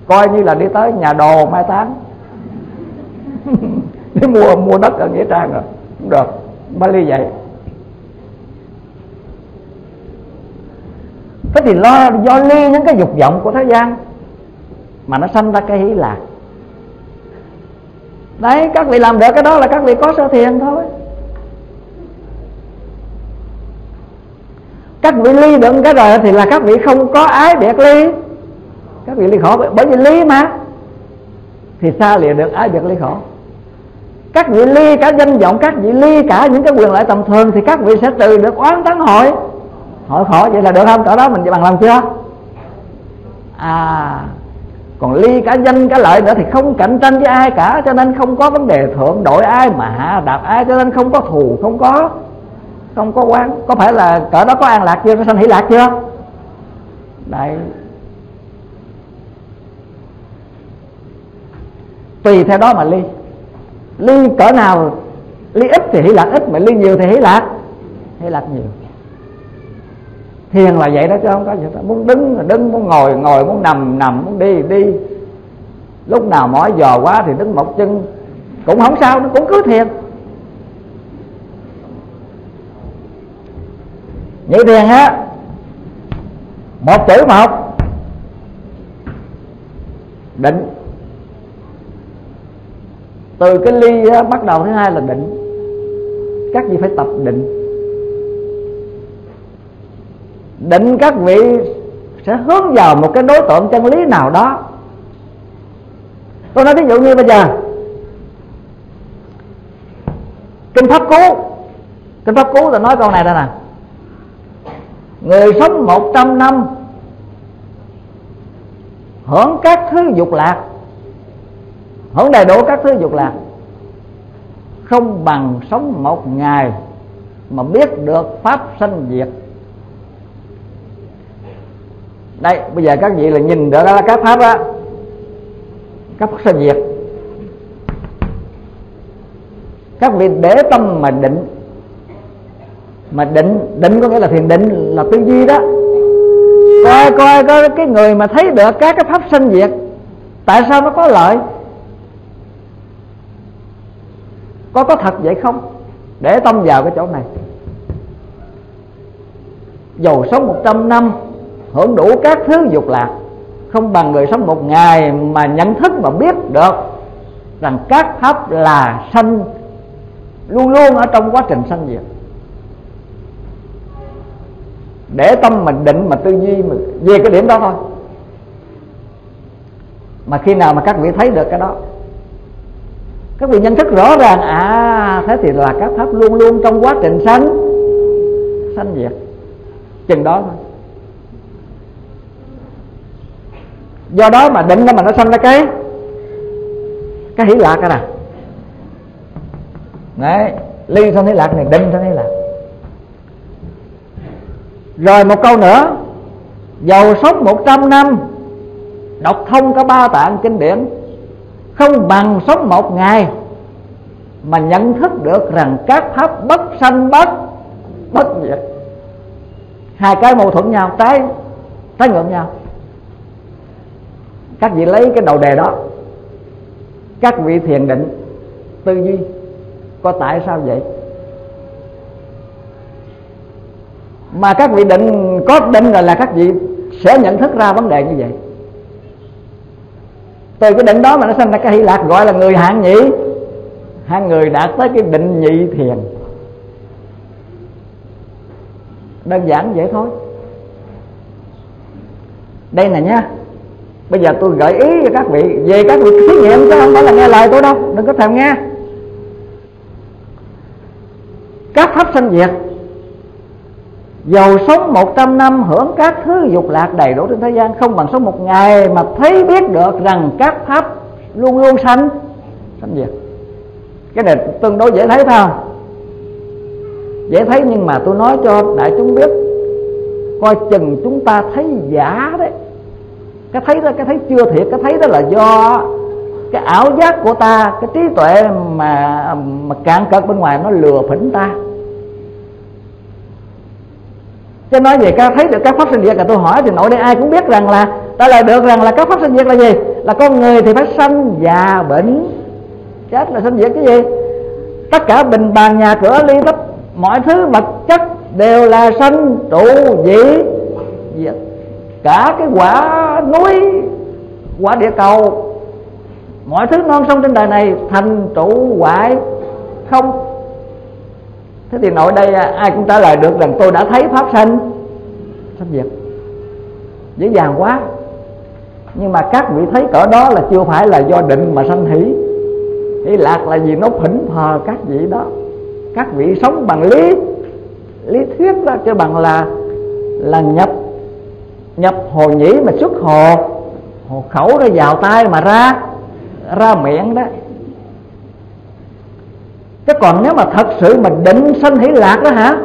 coi như là đi tới nhà đồ mai táng đi mua mua đất ở nghĩa trang rồi cũng được, mới ly vậy. Thế thì lo do ly những cái dục vọng của thế gian mà nó sanh ra cái hỷ lạc. Đấy, các vị làm được cái đó là các vị có sơ thiền thôi. Các vị ly được cái rồi thì là các vị không có ái biệt ly, các vị ly khổ. Bởi vì ly mà thì sao lìa được ái biệt ly khổ? Các vị ly cả danh vọng, các vị ly cả những cái quyền lợi tầm thường, thì các vị sẽ trừ được oán tán hội hội khổ. Vậy là được không? Cỡ đó mình bằng lòng chưa? À, còn ly cả danh cả lợi nữa thì không cạnh tranh với ai cả, cho nên không có vấn đề thượng đội ai mà hạ đạp ai, cho nên không có thù, không có không có quán. Có phải là cỡ đó có an lạc chưa? Có sanh hỷ lạc chưa? Đấy, tùy theo đó mà ly. Ly cỡ nào? Ly ít thì hỷ lạc ít, mà ly nhiều thì hỷ lạc hỷ lạc nhiều. Thiền là vậy đó, chứ không có gì đó. Muốn đứng đứng, muốn ngồi ngồi, muốn nằm nằm, muốn đi đi. Lúc nào mỏi giò quá thì đứng một chân cũng không sao, nó cũng cứ thiền. Nhị thiền á, một chữ một định. Từ cái ly á, bắt đầu thứ hai là định. Các vị phải tập định. Định các vị sẽ hướng vào một cái đối tượng chân lý nào đó. Tôi nói ví dụ như bây giờ Kinh Pháp Cú. Kinh Pháp Cú tôi nói câu này đây nè: người sống một trăm năm hưởng các thứ dục lạc, hưởng đầy đủ các thứ dục lạc, không bằng sống một ngày mà biết được pháp sanh diệt. Đây bây giờ các vị là nhìn được đó là các pháp á, các pháp sanh diệt. Các vị để tâm mà định, mà định định có nghĩa là thiền định, là tư duy đó. Coi coi coi cái người mà thấy được các cái pháp sanh diệt, tại sao nó có lợi, có có thật vậy không? Để tâm vào cái chỗ này, dầu sống một trăm năm hưởng đủ các thứ dục lạc không bằng người sống một ngày mà nhận thức mà biết được rằng các pháp là sanh, luôn luôn ở trong quá trình sanh diệt. Để tâm mình định mà tư duy mà về cái điểm đó thôi. Mà khi nào mà các vị thấy được cái đó, các vị nhận thức rõ ràng, à thế thì là các pháp luôn luôn trong quá trình sanh sanh diệt, chừng đó thôi. Do đó mà định đó mà nó sanh ra cái cái hỷ lạc nè. Đấy, ly sanh hỷ lạc này, định sanh hỷ lạc. Rồi một câu nữa, dầu sống một trăm năm đọc thông cả ba tạng kinh điển không bằng sống một ngày mà nhận thức được rằng các pháp bất sanh bất bất diệt. Hai cái mâu thuẫn nhau, trái trái ngược nhau. Các vị lấy cái đầu đề đó, các vị thiền định tư duy có tại sao vậy. Mà các vị định, có định rồi là các vị sẽ nhận thức ra vấn đề như vậy. Từ cái định đó mà nó sanh ra cái hỷ lạc, gọi là người hạng nhị. Hai người đạt tới cái định nhị thiền. Đơn giản vậy thôi. Đây nè nha, bây giờ tôi gợi ý cho các vị, về các vị thí nghiệm chứ không phải là nghe lời tôi đâu, đừng có thèm nghe. Các pháp sanh diệt, dầu sống một trăm năm hưởng các thứ dục lạc đầy đủ trên thế gian không bằng sống một ngày mà thấy biết được rằng các pháp luôn luôn sanh sanh diệt. Cái này tương đối dễ thấy thôi, dễ thấy, nhưng mà tôi nói cho đại chúng biết, coi chừng chúng ta thấy giả đấy. Cái thấy đó, cái thấy chưa thiệt, cái thấy đó là do cái ảo giác của ta, cái trí tuệ mà mà cạn cợt bên ngoài nó lừa phỉnh ta. Chứ nói về các thấy được các pháp sanh diệt là tôi hỏi thì nội đây ai cũng biết rằng là, trả lời được rằng là các pháp sanh diệt là gì? Là con người thì phải sanh già bệnh chết là sanh diệt cái gì? Tất cả bình bàn nhà cửa ly tất mọi thứ vật chất đều là sanh trụ dị diệt. Cả cái quả núi, quả địa cầu, mọi thứ non sông trên đời này thành trụ hoại không. Thế thì nội đây ai cũng trả lời được rằng tôi đã thấy pháp sanh sanh diệt, dễ dàng quá. Nhưng mà các vị thấy cỡ đó là chưa phải là do định mà sanh hỷ. Hỷ lạc là gì? Nó phỉnh phờ các vị đó. Các vị sống bằng lý lý thuyết đó, chứ bằng là là nhập nhập hồ nhĩ mà xuất hồ hồ khẩu, nó vào tay mà ra ra miệng đó. Chứ còn nếu mà thật sự mình định sanh hỷ lạc đó hả,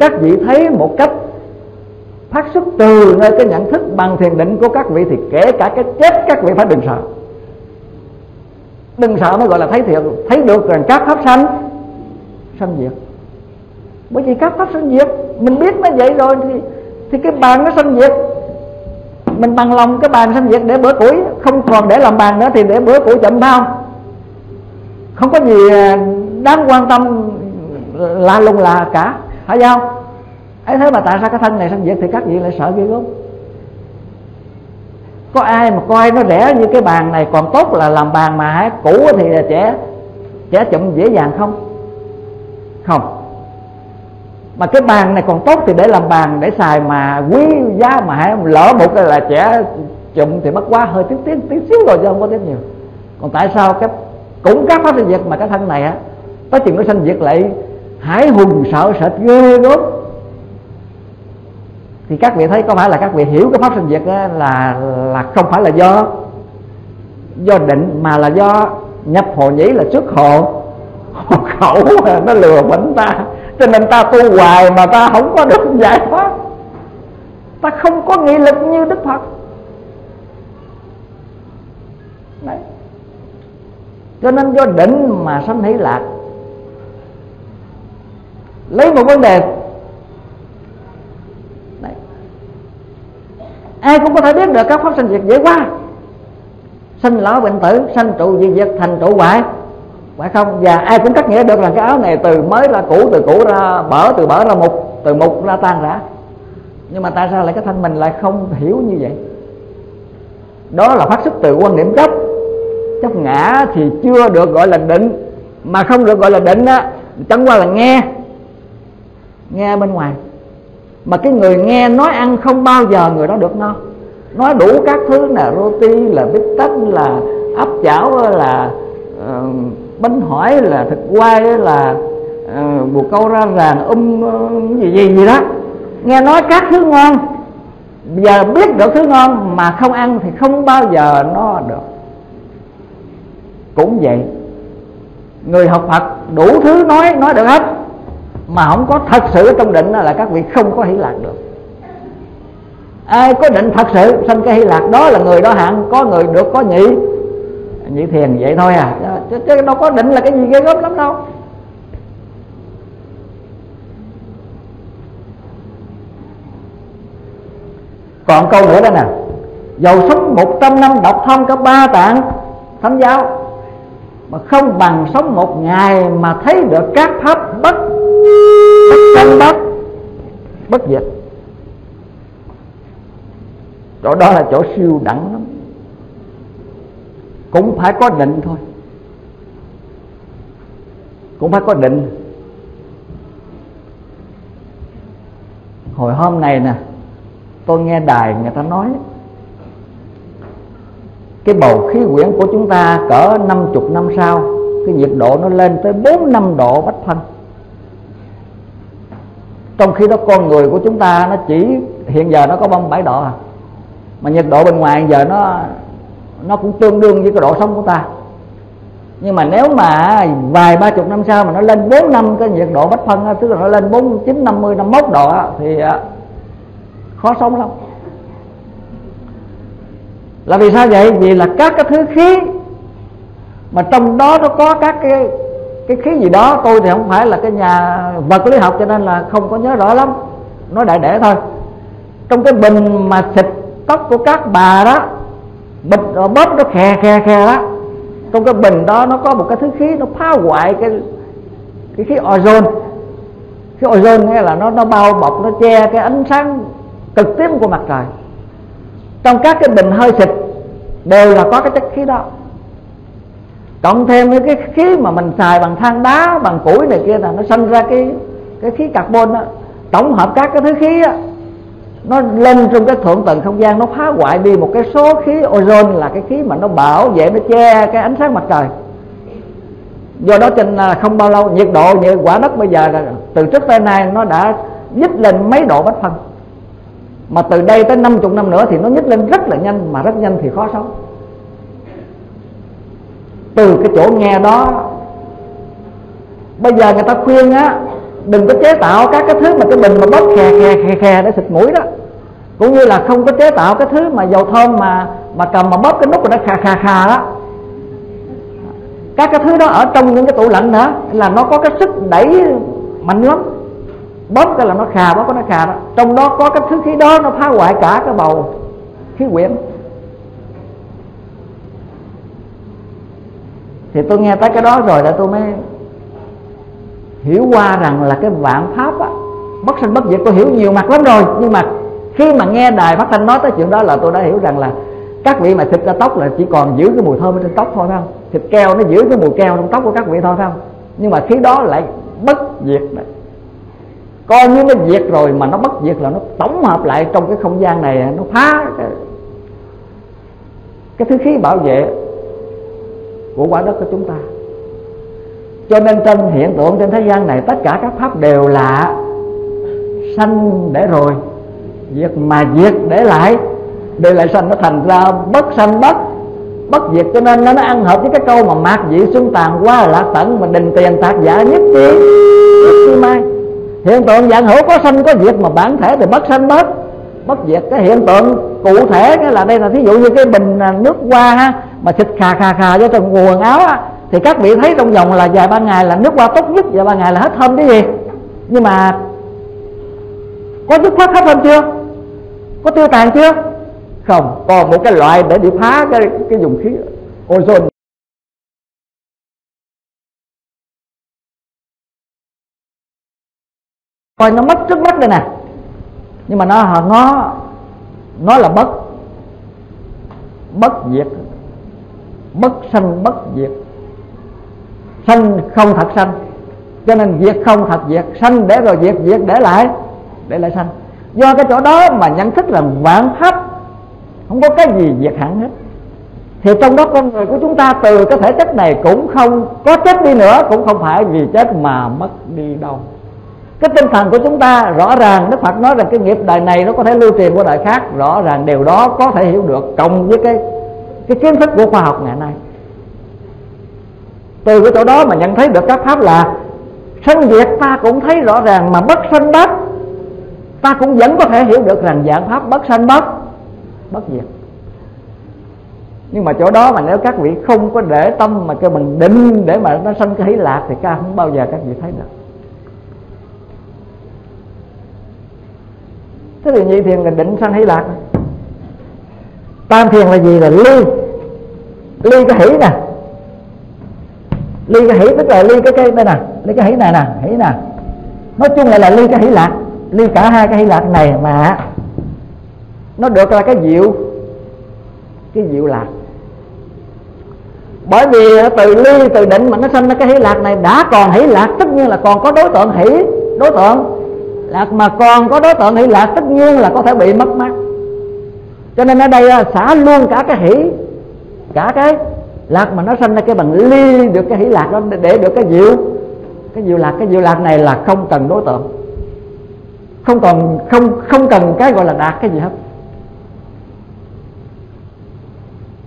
các vị thấy một cách phát xuất từ nơi cái nhận thức bằng thiền định của các vị, thì kể cả cái chết các vị phải đừng sợ. Đừng sợ mới gọi là thấy thiệt, thấy được rằng các pháp sanh sanh diệt. Bởi vì các pháp sanh diệt mình biết nó vậy rồi thì thì cái bàn nó sanh diệt, mình bằng lòng cái bàn sanh diệt để bữa củi không còn để làm bàn nữa thì để bữa củi chậm bao. Không có gì đáng quan tâm la lung là cả, phải không? Ấy thế mà tại sao cái thân này sanh diệt thì các vị lại sợ ghê gớm. Có ai mà coi nó rẻ như cái bàn này còn tốt là làm bàn mà hả, cũ thì là trẻ trẻ chậm dễ dàng không? Không. Mà cái bàn này còn tốt thì để làm bàn để xài mà quý giá, mà hả lỡ một cái là trẻ chậm thì mất quá hơi tiếng tiếng tí xíu rồi chứ không có tiếng nhiều. Còn tại sao cái cũng các pháp sanh diệt mà cái thân này á, tới chừng nó sanh diệt lại hãi hùng sợ sệt ghê gớm. Thì các vị thấy có phải là các vị hiểu cái pháp sanh diệt á, là là không phải là do do định mà là do nhập hồ nhĩ là xuất hộ khẩu, nó lừa mình ta. Cho nên ta tu hoài mà ta không có được giải thoát, ta không có nghị lực như Đức Phật. Đấy. Cho nên do định mà sanh hỷ lạc. Lấy một vấn đề đấy, ai cũng có thể biết được các pháp sanh diệt dễ quá. Sanh lão bệnh tử, sanh trụ diệt diệt, thành trụ hoại, phải không? Và ai cũng cắt nghĩa được là cái áo này từ mới ra cũ, từ cũ ra bở, từ bở ra mục, từ mục ra tan rã. Nhưng mà tại sao lại cái thân mình lại không hiểu như vậy? Đó là phát xuất từ quan niệm chấp. Chấp ngã thì chưa được gọi là định. Mà không được gọi là định á, chẳng qua là nghe, nghe bên ngoài. Mà cái người nghe nói ăn không bao giờ người đó được no. Nói đủ các thứ là roti, là bít tết, là áp chảo, là uh, bánh hỏi, là thịt quay, là uh, bù câu ra ràng, um uh, gì gì gì đó. Nghe nói các thứ ngon, giờ biết được thứ ngon mà không ăn thì không bao giờ no được. Cũng vậy, người học Phật đủ thứ nói, nói được hết, mà không có thật sự trong định là các vị không có hỷ lạc được. Ai có định thật sự sanh cái hỷ lạc đó là người đó hạng, có người được có nhị, nhị thiền vậy thôi à, chứ, chứ đâu có định là cái gì ghê gớm lắm đâu. Còn câu nữa đây nè, dầu sống một trăm năm đọc thông cả ba tạng thánh giáo mà không bằng sống một ngày mà thấy được các pháp bất sanh bất, bất diệt. Chỗ đó là chỗ siêu đẳng lắm, cũng phải có định thôi, cũng phải có định. Hồi hôm này nè, tôi nghe đài người ta nói cái bầu khí quyển của chúng ta cỡ năm chục năm sau cái nhiệt độ nó lên tới bốn năm độ bách phân, trong khi đó con người của chúng ta nó chỉ hiện giờ nó có bông bảy độ à, mà nhiệt độ bên ngoài giờ nó nó cũng tương đương với cái độ sống của ta. Nhưng mà nếu mà vài ba chục năm sau mà nó lên bốn năm cái nhiệt độ bách phân, tức là nó lên bốn chín năm mươi năm mốt độ thì khó sống lắm. Là vì sao vậy? Vì là các cái thứ khí mà trong đó nó có các cái cái khí gì đó. Tôi thì không phải là cái nhà vật lý học cho nên là không có nhớ rõ lắm, nói đại để thôi. Trong cái bình mà xịt tóc của các bà đó, bịch rồi bóp nó khè khè khè đó, trong cái bình đó nó có một cái thứ khí nó phá hoại cái cái khí ozone. Khí ozone nghĩa là nó nó bao bọc, nó che cái ánh sáng cực tím của mặt trời. Trong các cái bình hơi xịt đều là có cái chất khí đó, cộng thêm với cái khí mà mình xài bằng than đá, bằng củi này kia là nó sinh ra cái cái khí carbon đó. Tổng hợp các cái thứ khí đó, nó lên trong cái thượng tầng không gian, nó phá hoại đi một cái số khí ozone là cái khí mà nó bảo vệ, nó che cái ánh sáng mặt trời. Do đó trên không bao lâu nhiệt độ như quả đất bây giờ là từ trước tới nay nó đã nhích lên mấy độ bách phân, mà từ đây tới năm chục năm nữa thì nó nhích lên rất là nhanh, mà rất nhanh thì khó sống. Từ cái chỗ nghe đó, bây giờ người ta khuyên á, đừng có chế tạo các cái thứ mà cái bình mà bóp khè khè khè khè để xịt mũi đó, cũng như là không có chế tạo cái thứ mà dầu thơm mà mà cầm mà bóp cái nút rồi nó khà khà khà đó. Các cái thứ đó ở trong những cái tủ lạnh nữa là nó có cái sức đẩy mạnh lắm, bóp cái là nó khà, bóp cái nó khà đó. Trong đó có cái thứ khí đó, nó phá hoại cả cái bầu khí quyển. Thì tôi nghe tới cái đó rồi là tôi mới hiểu qua rằng là cái vạn pháp á, bất sanh bất diệt tôi hiểu nhiều mặt lắm rồi, nhưng mà khi mà nghe đài phát thanh nói tới chuyện đó là tôi đã hiểu rằng là các vị mà thịt ra tóc là chỉ còn giữ cái mùi thơm ở trên tóc thôi, phải không? Thịt keo nó giữ cái mùi keo trong tóc của các vị thôi, phải không? Nhưng mà khí đó lại bất diệt này. Coi như nó diệt rồi mà nó bất diệt là nó tổng hợp lại trong cái không gian này, nó phá cái, cái thứ khí bảo vệ của quả đất của chúng ta. Cho nên trên hiện tượng trên thế gian này, tất cả các pháp đều là sanh để rồi diệt, mà diệt để lại, để lại sanh, nó thành ra bất sanh bất bất diệt. Cho nên nó ăn hợp với cái câu mà mạt dị xung tàn qua lạc tận, mà đình tiền tạc giả nhất chi nhất chi mai. Hiện tượng dạng hữu có sanh có diệt, mà bản thể thì bất sanh bất bất diệt. Cái hiện tượng cụ thể cái là đây là thí dụ như cái bình nước hoa ha, mà xịt khà khà khà cho từng quần áo á, thì các vị thấy trong vòng là vài ba ngày là nước hoa tốt nhất, vài ba ngày là hết thơm cái gì. Nhưng mà có dứt khoát hết thơm chưa? Có tiêu tàn chưa? Không, còn một cái loại để đi phá cái cái vùng khí ozone. Coi nó mất trước mắt đây nè, nhưng mà nó nó nó là bất bất diệt, bất sanh bất diệt. Sanh không thật sanh, cho nên diệt không thật diệt. Sanh để rồi diệt, diệt để lại để lại sanh. Do cái chỗ đó mà nhận thức là vạn pháp không có cái gì diệt hẳn hết. Thì trong đó con người của chúng ta từ cái thể chất này cũng không có chết đi nữa, cũng không phải vì chết mà mất đi đâu. Cái tinh thần của chúng ta rõ ràng Đức Phật nói rằng cái nghiệp đời này nó có thể lưu truyền qua đời khác, rõ ràng điều đó có thể hiểu được, cộng với cái cái kiến thức của khoa học ngày nay. Từ cái chỗ đó mà nhận thấy được các pháp là sanh diệt ta cũng thấy rõ ràng, mà bất sanh bất ta cũng vẫn có thể hiểu được rằng dạng pháp bất sanh bất bất diệt. Nhưng mà chỗ đó mà nếu các vị không có để tâm mà kêu mình định để mà nó sanh cái hỷ lạc thì ca không bao giờ các vị thấy được. Thế thì nhị thiền là định sanh hỷ lạc. Tam thiền là gì? Là ly ly cái hỷ nè, ly cái hỷ tức là ly cái cây đây nè, ly cái hỷ này nè, hỷ nè, nói chung là, là ly cái hỷ lạc, ly cả hai cái hỷ lạc này mà nó được là cái diệu, cái diệu lạc. Bởi vì từ ly từ định mà nó sanh ra cái hỷ lạc này, đã còn hỷ lạc tất nhiên là còn có đối tượng hỷ, đối tượng lạc, mà còn có đối tượng hỷ lạc tất nhiên là có thể bị mất mát. Cho nên ở đây xả luôn cả cái hỷ, cả cái lạc mà nó sanh ra cái bằng ly được cái hỷ lạc đó để được cái diệu, cái diệu lạc. Cái diệu lạc này là không cần đối tượng, không còn không không cần cái gọi là đạt cái gì hết.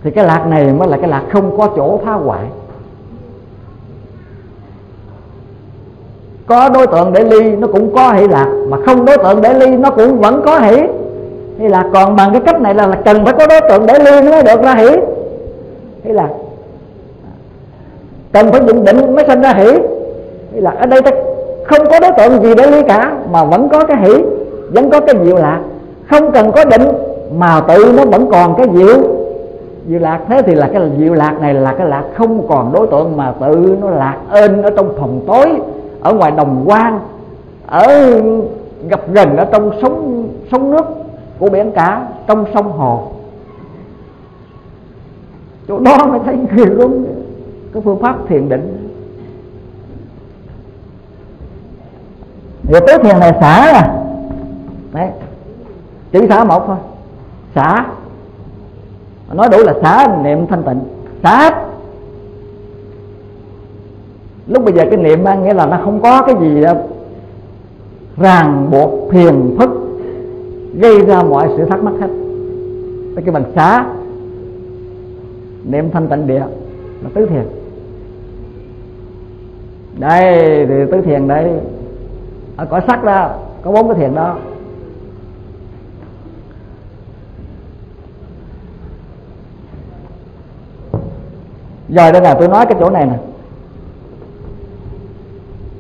Thì cái lạc này mới là cái lạc không có chỗ phá hoại. Có đối tượng để ly nó cũng có hỷ lạc, mà không đối tượng để ly nó cũng vẫn có hỷ hỷ lạc. Còn bằng cái cách này là, là cần phải có đối tượng để ly nó mới được ra hỷ hỷ lạc, cần phải định định mới sinh ra hỷ hỷ lạc. Ở đây ta không có đối tượng gì để ly cả, mà vẫn có cái hỷ, vẫn có cái diệu lạc. Không cần có định mà tự nó vẫn còn cái diệu diệu lạc. Thế thì là cái diệu lạc này là cái lạc không còn đối tượng, mà tự nó lạc ên ở trong phòng tối, ở ngoài đồng quang, ở gập ghềnh ở trong sóng sóng nước của biển cả, trong sông hồ. Chỗ đó mới thấy nhiều luôn cái phương pháp thiền định. Rồi tứ thiền này xả nè, đấy, chỉ xả một thôi. Xả nói đủ là xả niệm thanh tịnh. Xả lúc bây giờ cái niệm nghĩa là nó không có cái gì ràng buộc phiền phức gây ra mọi sự thắc mắc hết. Cái cái mình xả niệm thanh tịnh địa là tứ thiền. Đây thì tứ thiền đấy, ở cõi sắc đó có bốn cái thiền đó. Rồi đây là tôi nói cái chỗ này nè,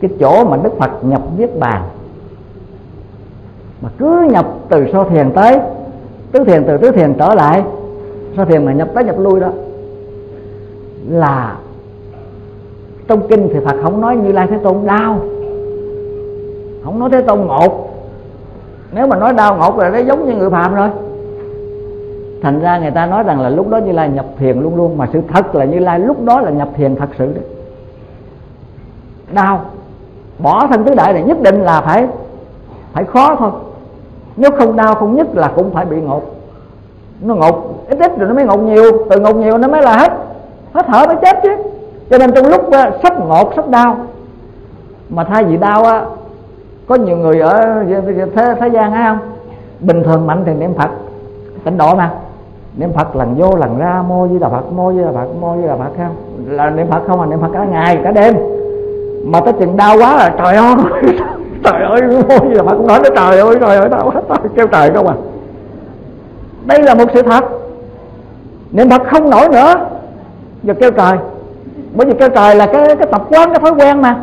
cái chỗ mà Đức Phật nhập Niết Bàn, mà cứ nhập từ sơ thiền tới tứ thiền, từ tứ thiền trở lại sơ thiền, mà nhập tới nhập lui đó. Là trong kinh thì Phật không nói Như Lai Thế Tôn đau, không nói Thế Tôn ngột. Nếu mà nói đau ngột là nó giống như người phạm rồi. Thành ra người ta nói rằng là lúc đó Như Lai nhập thiền luôn luôn, mà sự thật là Như Lai lúc đó là nhập thiền thật sự đấy. Đau bỏ thân tứ đại này nhất định là phải phải khó thôi. Nếu không đau không nhất là cũng phải bị ngột. Nó ngột ít ít rồi nó mới ngột nhiều, từ ngột nhiều nó mới là hết hết thở mới chết chứ. Cho nên trong lúc sắp ngột sắp đau, mà thay vì đau á, có nhiều người ở thế, thế gian hay không, bình thường mạnh thì niệm Phật tịnh độ mà niệm Phật lần vô lần ra, mô Di Đà Phật, mô Di Đà Phật, mô Di Đà Phật, không là niệm Phật không, là niệm Phật cả ngày cả đêm. Mà tới chừng đau quá là trời ơi trời ơi, mô Di Đà Phật cũng nói nó trời ơi trời ơi đau quá, kêu trời không à. Đây là một sự thật, niệm Phật không nổi nữa giờ kêu trời, bởi vì kêu trời là cái cái tập quán, cái thói quen mà.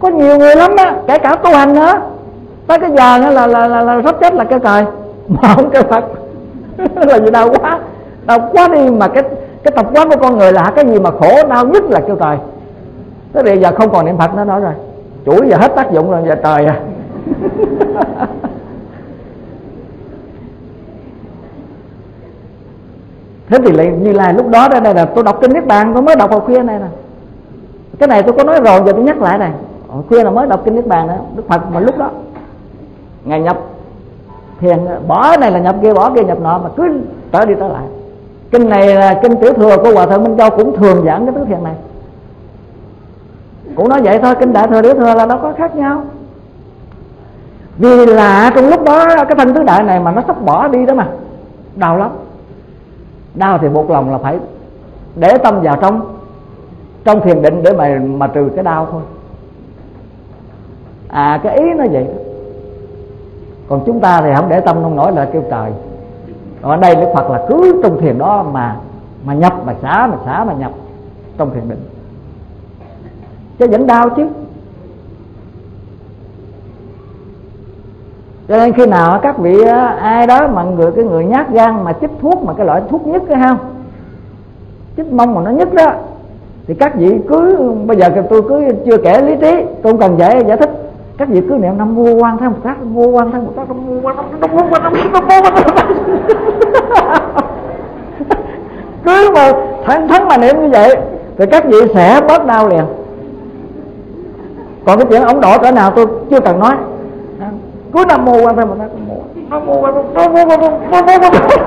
Có nhiều người lắm á, kể cả tu hành nữa, tới cái giờ nữa là là là, là sắp chết là kêu trời mà không kêu Phật là gì đau quá, đau quá đi. Mà cái cái tập quán của con người là cái gì mà khổ đau nhất là kêu trời. Tới bây giờ không còn niệm Phật nữa, nói rồi chuỗi giờ hết tác dụng rồi, giờ trời à. Thế thì lại Như Lai lúc đó, đây, đây là tôi đọc kinh Niết Bàn, tôi mới đọc vào khuya này nè, cái này tôi có nói rồi, giờ tôi nhắc lại này. Ở khuya là mới đọc kinh Niết Bàn đó, Đức Phật mà lúc đó ngài nhập thiền, bỏ này là nhập kia, bỏ kia nhập nọ, mà cứ trở đi trở lại. Kinh này là kinh Tiểu Thừa của Hòa Thượng Minh Châu cũng thường giảng cái tứ thiền này, cũng nói vậy thôi. Kinh Đại Thừa Tiểu Thừa là nó có khác nhau, vì là trong lúc đó cái thân tứ đại này mà nó sắp bỏ đi đó mà đau lắm. Đau thì buộc lòng là phải để tâm vào trong trong thiền định để mà mà trừ cái đau thôi. À, cái ý nó vậy. Còn chúng ta thì không để tâm không nổi là kêu trời. Còn ở đây Đức Phật là cứ trong thiền đó mà mà nhập, mà xả, mà xả, mà nhập trong thiền định, chứ vẫn đau chứ. Cho nên khi nào các vị ai đó mà người cái người nhát gan mà chích thuốc, mà cái loại thuốc nhức cái không, chích mông mà nó nhức đó, thì các vị cứ bây giờ tôi cứ chưa kể lý trí, tôi không cần giải giải thích. Các vị cứ niệm Nam Mô Quan Thế Bồ Tát, Nam Mô Quan Thế Bồ Tát, Nam Mô Quan Thế Bồ Tát, Nam Mô Quan Thế Bồ Tát. Cứ mà thẳng thắn mà niệm như vậy thì các vị sẽ bớt đau liền. Còn cái chuyện ống đỏ cỡ nào tôi chưa cần nói. Cứ Nam Mô Quan Thế Bồ Tát, Nam Mô Quan Thế Bồ Tát, Nam Mô Quan Thế Bồ Tát.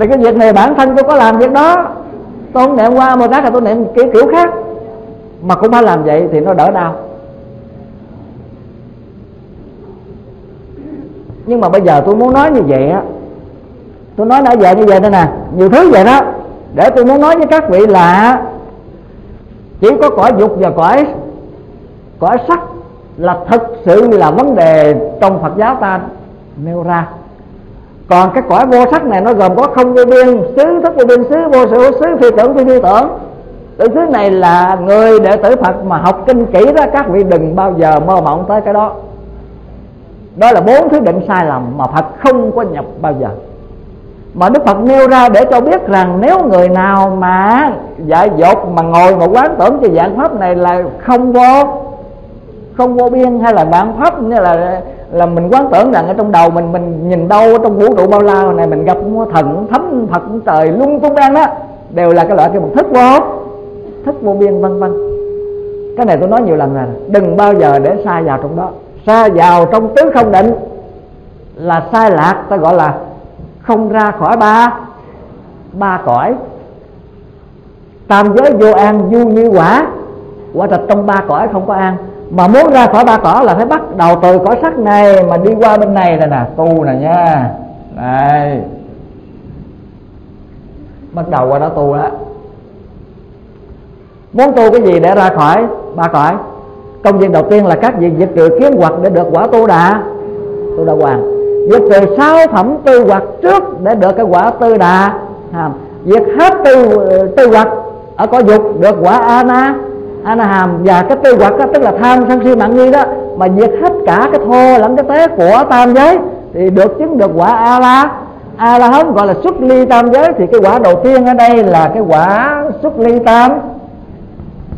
Thì cái việc này bản thân tôi có làm việc đó, tôi không niệm qua Bồ Tát là tôi niệm kiểu kiểu khác, mà cũng phải làm vậy thì nó đỡ đau. Nhưng mà bây giờ tôi muốn nói như vậy á, tôi nói nãy giờ như vậy đây nè, nhiều thứ vậy đó, để tôi muốn nói với các vị là chỉ có cõi dục và cõi cõi sắc là thực sự là vấn đề trong Phật giáo ta nêu ra. Còn cái cõi vô sắc này nó gồm có không vô biên, xứ, thức vô biên xứ, vô sở hữu xứ, phi tưởng phi phi tưởng. Cái xứ này là người đệ tử Phật mà học kinh kỹ đó, các vị đừng bao giờ mơ mộng tới cái đó. Đó là bốn thứ định sai lầm mà Phật không có nhập bao giờ, mà Đức Phật nêu ra để cho biết rằng nếu người nào mà dại dột mà ngồi mà quán tưởng về dạng pháp này là không vô, không vô biên, hay là vạn pháp, như là là mình quán tưởng rằng ở trong đầu mình mình nhìn đâu trong vũ trụ bao la này mình gặp thần thánh Phật trời lung tung đang đó, đều là cái loại cái một thức vô, thức vô biên vân vân. Cái này tôi nói nhiều lần rồi, đừng bao giờ để sai vào trong đó. Sai vào trong tứ không định là sai lạc, ta gọi là không ra khỏi ba ba cõi. Tam giới vô an du như quả, quả thật trong ba cõi không có an. Mà muốn ra khỏi ba cỏ là phải bắt đầu từ cõi sắc này mà đi qua bên này này nè, tu nè nha, này bắt đầu qua đó tu đó. Muốn tu cái gì để ra khỏi ba cõi? Công việc đầu tiên là các vị diệt trừ kiến hoặc để được quả tu đà, tu đà hoàng. Diệt trừ sáu phẩm tư hoặc trước để được cái quả tư đà. Diệt hết tư tư hoặc ở cõi dục được quả a na ana hàm. Và cái tư hoặc tức là tham sân si mạng nghi đó, mà diệt hết cả cái thô lẫn cái tế của tam giới thì được chứng được quả a la a la hán, gọi là xuất ly tam giới. Thì cái quả đầu tiên ở đây là cái quả xuất ly tam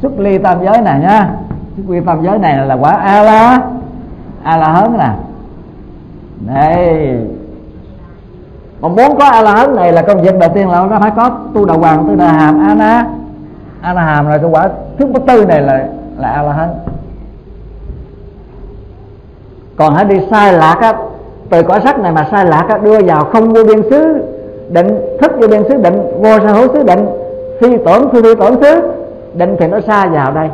xuất ly tam giới này nha, xuất ly tam giới này là quả a la a la hán nè. Đây mà muốn có a la hán này là công việc đầu tiên là nó phải có tu đà hoàng, tu đà hàm, a na a la hàm, rồi cái quả thứ tư này là là a la hán. Còn hãy đi sai lạc á, từ cõi sắc này mà sai lạc á, đưa vào không vô biên xứ định, thức vô biên xứ định, vô sở hữu xứ định, suy tưởng suy tư tưởng xứ định thì nó xa vào đây,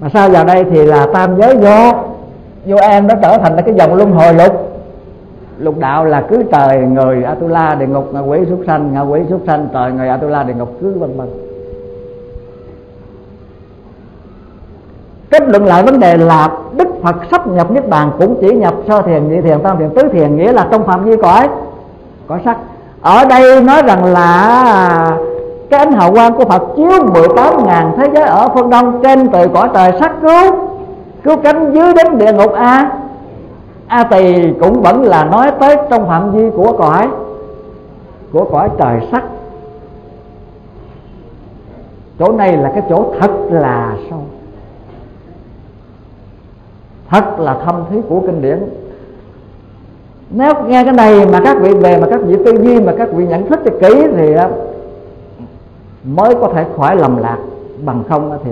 mà xa vào đây thì là tam giới vô vô em nó trở thành cái dòng luân hồi lục lục đạo, là cứ trời người Atula địa ngục, ngạ quỷ súc sanh, ngạ quỷ súc sanh trời người Atula địa ngục, cứ vân vân. Kết luận lại vấn đề là Đức Phật sắp nhập Niết Bàn cũng chỉ nhập sơ thiền, nhị thiền, tam thiền, tứ thiền, nghĩa là trong phạm vi cõi cõi sắc. Ở đây nói rằng là cái ánh hào quang của Phật chiếu mười tám ngàn thế giới ở phương Đông, trên từ cõi trời sắc cứu cứu cánh dưới đến địa ngục A A Tỳ, cũng vẫn là nói tới trong phạm vi của cõi của cõi trời sắc. Chỗ này là cái chỗ thật là sâu, thật là thâm thúy của kinh điển. Nếu nghe cái này mà các vị về, mà các vị tư duy, mà các vị nhận thức cho kỹ thì mới có thể khỏi lầm lạc, bằng không thì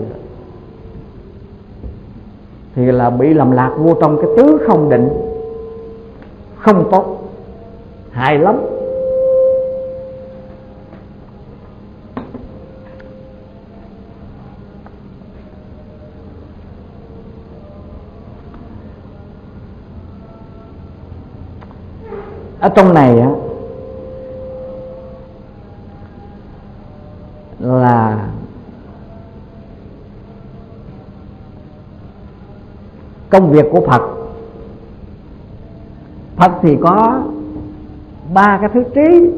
thì là bị lầm lạc vô trong cái tứ không định, không tốt, hại lắm. Ở trong này á là công việc của Phật. Phật thì có ba cái thứ trí.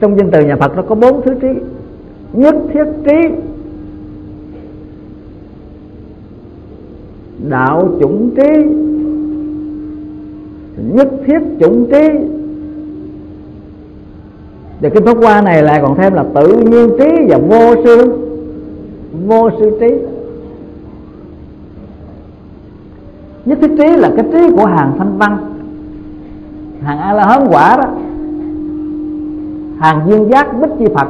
Trong danh từ nhà Phật nó có bốn thứ trí: nhất thiết trí, đạo chủng trí, nhất thiết chủng trí. Và cái Pháp Hoa này lại còn thêm là tự nhiên trí và vô sư vô sư trí. Nhất thiết trí là cái trí của hàng thanh văn, hàng A La Hán quả đó, hàng Duyên Giác Bích Chi Phật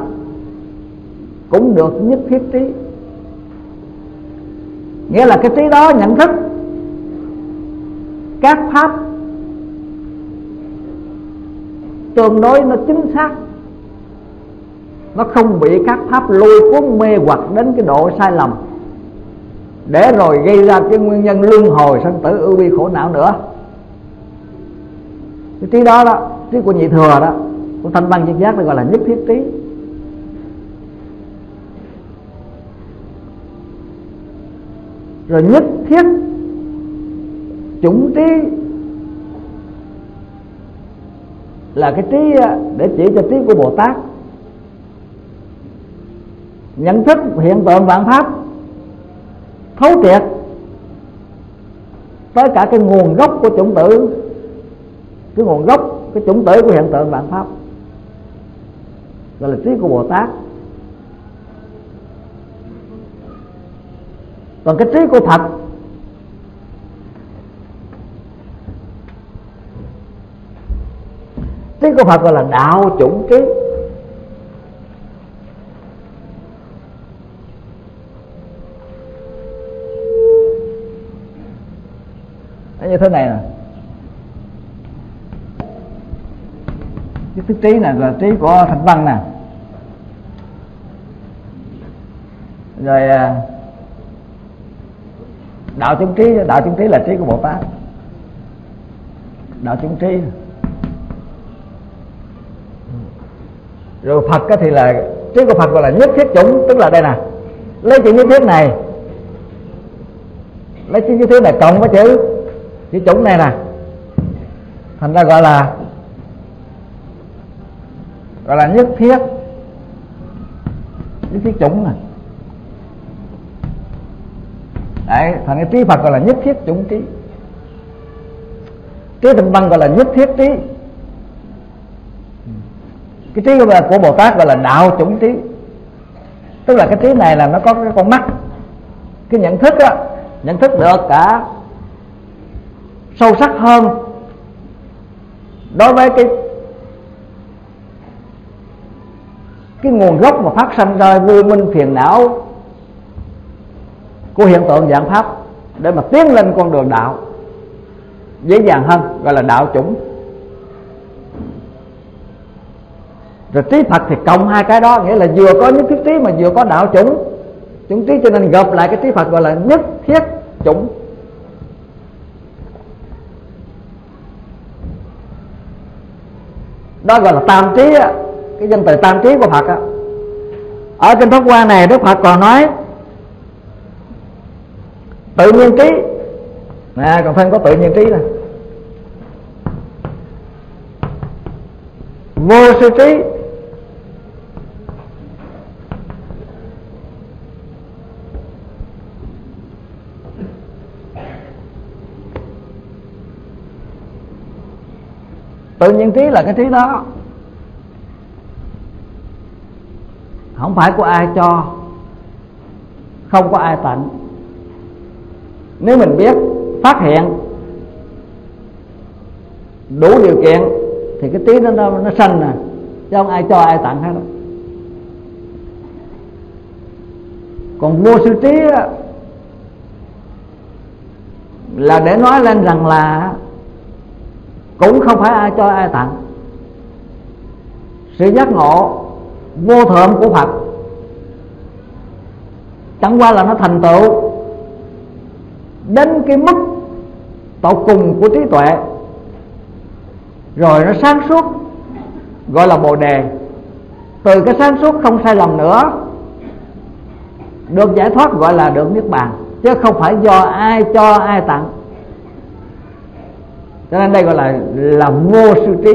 cũng được nhất thiết trí, nghĩa là cái trí đó nhận thức các pháp tương đối nó chính xác, nó không bị các pháp lôi cuốn mê hoặc đến cái độ sai lầm, để rồi gây ra cái nguyên nhân luân hồi sanh tử ưu bi khổ não nữa. Cái trí đó đó, trí của nhị thừa đó, của thanh văn Duyên Giác, nó gọi là nhất thiết trí. Rồi nhất thiết chủng trí là cái trí để chỉ cho trí của Bồ Tát, nhận thức hiện tượng vạn pháp thấu triệt tới cả cái nguồn gốc của chủng tử, cái nguồn gốc, cái chủng tử của hiện tượng vạn pháp, gọi là trí của Bồ Tát. Còn cái trí của Phật trí của Phật gọi là đạo chủng trí. Nó như thế này nè, cái trí này là trí của Thạch Văn nè, rồi đạo chứng trí, đạo chứng trí là trí của Bồ Tát, đạo chứng trí. Rồi Phật thì là trí của Phật gọi là nhất thiết chủng, tức là đây nè, lấy chữ nhất thiết này, lấy chữ nhất thiết này cộng với chữ chữ chủng này nè, thành ra gọi là gọi là nhất thiết nhất thiết chủng này. Đấy, thành cái trí Phật gọi là nhất thiết chủng trí. Trí Thịnh Văn gọi là nhất thiết trí. Cái trí của Bồ Tát gọi là đạo chủng trí, tức là cái trí này là nó có cái con mắt, cái nhận thức đó, nhận thức được cả sâu sắc hơn đối với cái cái nguồn gốc mà phát sanh ra vô minh phiền não của hiện tượng dạng pháp, để mà tiến lên con đường đạo dễ dàng hơn, gọi là đạo chủng. Rồi trí Phật thì cộng hai cái đó, nghĩa là vừa có nhất thiết trí mà vừa có đạo chủng chủng trí, cho nên gộp lại cái trí Phật gọi là nhất thiết chủng. Đó gọi là tam trí, cái danh từ tam trí của Phật. Ở kinh Pháp Hoa này Đức Phật còn nói tự nhiên trí nè, còn thêm có tự nhiên trí nè, vô sư trí, tự nhiên trí là cái trí đó không phải của ai cho, không có ai tặng. Nếu mình biết phát hiện đủ điều kiện thì cái trí nó nó, nó sanh nè, chứ không ai cho ai tặng hết. Còn vô sư trí là để nói lên rằng là cũng không phải ai cho ai tặng. Sự giác ngộ vô thượng của Phật chẳng qua là nó thành tựu đến cái mức tột cùng của trí tuệ rồi, nó sáng suốt gọi là bồ đề. Từ cái sáng suốt không sai lầm nữa được giải thoát gọi là được niết bàn, chứ không phải do ai cho ai tặng. Cho nên đây gọi là là vô sư trí.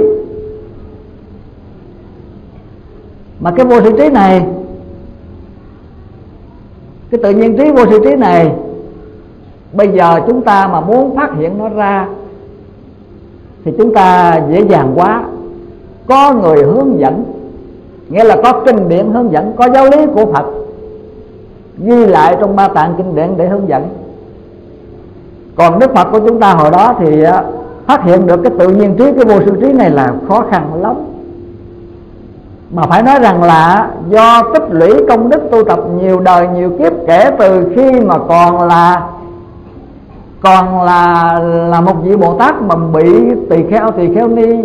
Mà cái vô sư trí này, cái tự nhiên trí vô sư trí này, bây giờ chúng ta mà muốn phát hiện nó ra thì chúng ta dễ dàng quá. Có người hướng dẫn, nghĩa là có kinh điển hướng dẫn, có giáo lý của Phật ghi lại trong ba tạng kinh điển để hướng dẫn. Còn Đức Phật của chúng ta hồi đó thì phát hiện được cái tự nhiên trí, cái vô sư trí này là khó khăn lắm. Mà phải nói rằng là do tích lũy công đức tu tập nhiều đời nhiều kiếp, kể từ khi mà còn là còn là là một vị Bồ Tát mà bị tỳ kheo tỳ kheo ni,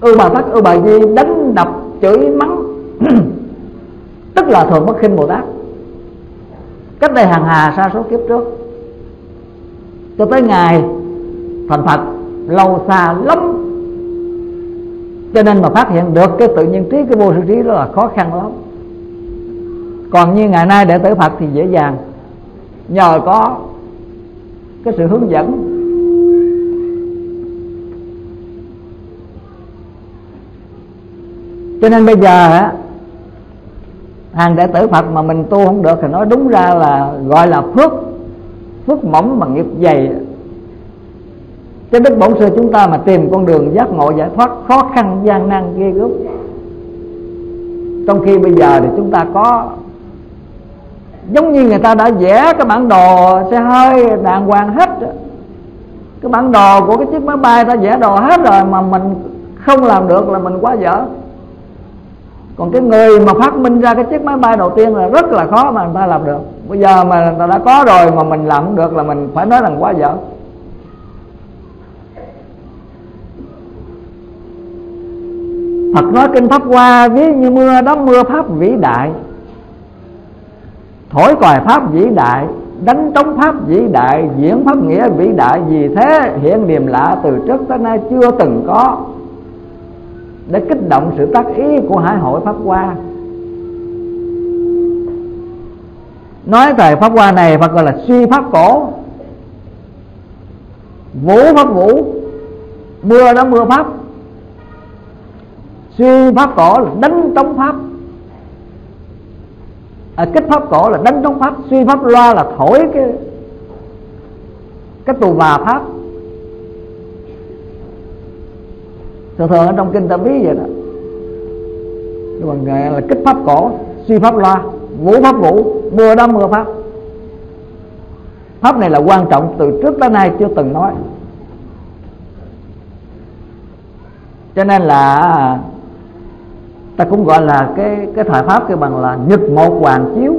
ư bà tát ư bà di đánh đập chửi mắng tức là thường bất khinh Bồ Tát, cách đây hàng hà sa số kiếp trước, cho tới ngày thành Phật lâu xa lắm. Cho nên mà phát hiện được cái tự nhiên trí, cái vô sư trí đó là khó khăn lắm. Còn như ngày nay đệ tử Phật thì dễ dàng, nhờ có cái sự hướng dẫn. Cho nên bây giờ hàng đệ tử Phật mà mình tu không được thì nói đúng ra là gọi là phước, phước mỏng mà nghiệp dày. Chứ Đức Bổn Sư chúng ta mà tìm con đường giác ngộ giải thoát khó khăn gian nan ghê gớm. Trong khi bây giờ thì chúng ta có, giống như người ta đã vẽ cái bản đồ xe hơi đàng hoàng hết, cái bản đồ của cái chiếc máy bay ta vẽ đồ hết rồi, mà mình không làm được là mình quá dở. Còn cái người mà phát minh ra cái chiếc máy bay đầu tiên là rất là khó mà người ta làm được. Bây giờ mà người ta đã có rồi mà mình làm không được là mình phải nói là quá dở. Phật nói kinh Pháp Hoa ví như mưa đó, mưa Pháp vĩ đại, thổi còi Pháp vĩ đại, đánh trống Pháp vĩ đại, diễn Pháp nghĩa vĩ đại. Vì thế hiện niềm lạ từ trước tới nay chưa từng có, để kích động sự tác ý của Hải hội Pháp Hoa. Nói về Pháp Hoa này Phật gọi là suy Pháp cổ, vũ Pháp vũ, mưa đó mưa Pháp. Suy Pháp cổ là đánh trống Pháp, à, kích Pháp cổ là đánh trống Pháp. Suy Pháp loa là thổi cái cái tù và Pháp. Thường thường ở trong kinh ta biết vậy đó. Còn là kích Pháp cổ, suy Pháp loa, vũ Pháp vũ, mưa đó mưa Pháp. Pháp này là quan trọng từ trước tới nay chưa từng nói. Cho nên là ta cũng gọi là cái cái thời Pháp kia bằng là nhật một hoàng chiếu,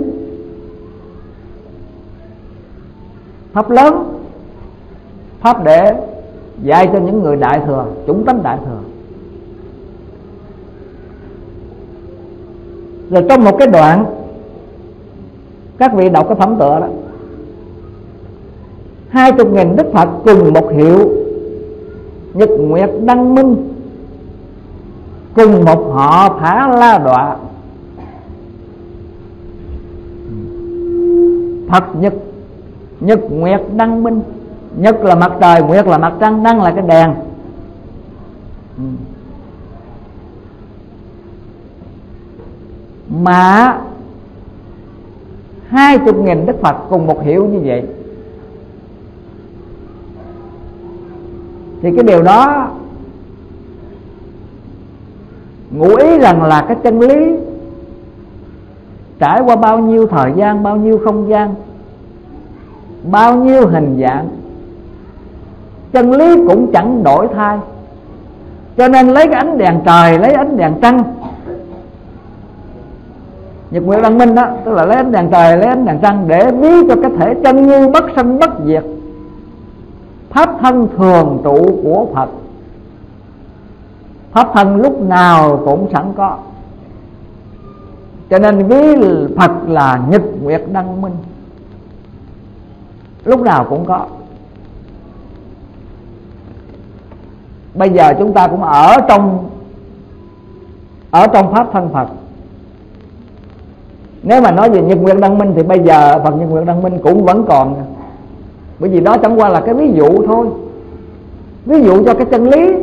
Pháp lớn, Pháp để dạy cho những người đại thừa, chúng tánh đại thừa. Rồi trong một cái đoạn các vị đọc cái phẩm tựa đó, hai chục nghìn Đức Phật cùng một hiệu, nhật nguyệt đăng minh, cùng một họ Phả La Đọa. Phật nhật, nhật nguyệt đăng minh, nhật là mặt trời, nguyệt là mặt trăng, đăng là cái đèn. Mà hai chục nghìn Đức Phật cùng một hiệu như vậy thì cái điều đó ngụ ý rằng là cái chân lý trải qua bao nhiêu thời gian, bao nhiêu không gian, bao nhiêu hình dạng, chân lý cũng chẳng đổi thay. Cho nên lấy cái ánh đèn trời, lấy ánh đèn trăng, nhật nguyệt đăng minh đó, tức là lấy ánh đèn trời, lấy ánh đèn trăng để ví cho cái thể chân như bất sanh bất diệt, pháp thân thường trụ của Phật. Pháp thân lúc nào cũng sẵn có, cho nên ví Phật là nhật nguyệt đăng minh, lúc nào cũng có. Bây giờ chúng ta cũng ở trong ở trong pháp thân Phật. Nếu mà nói về nhật nguyệt đăng minh thì bây giờ Phật nhật nguyệt đăng minh cũng vẫn còn, bởi vì đó chẳng qua là cái ví dụ thôi, ví dụ cho cái chân lý.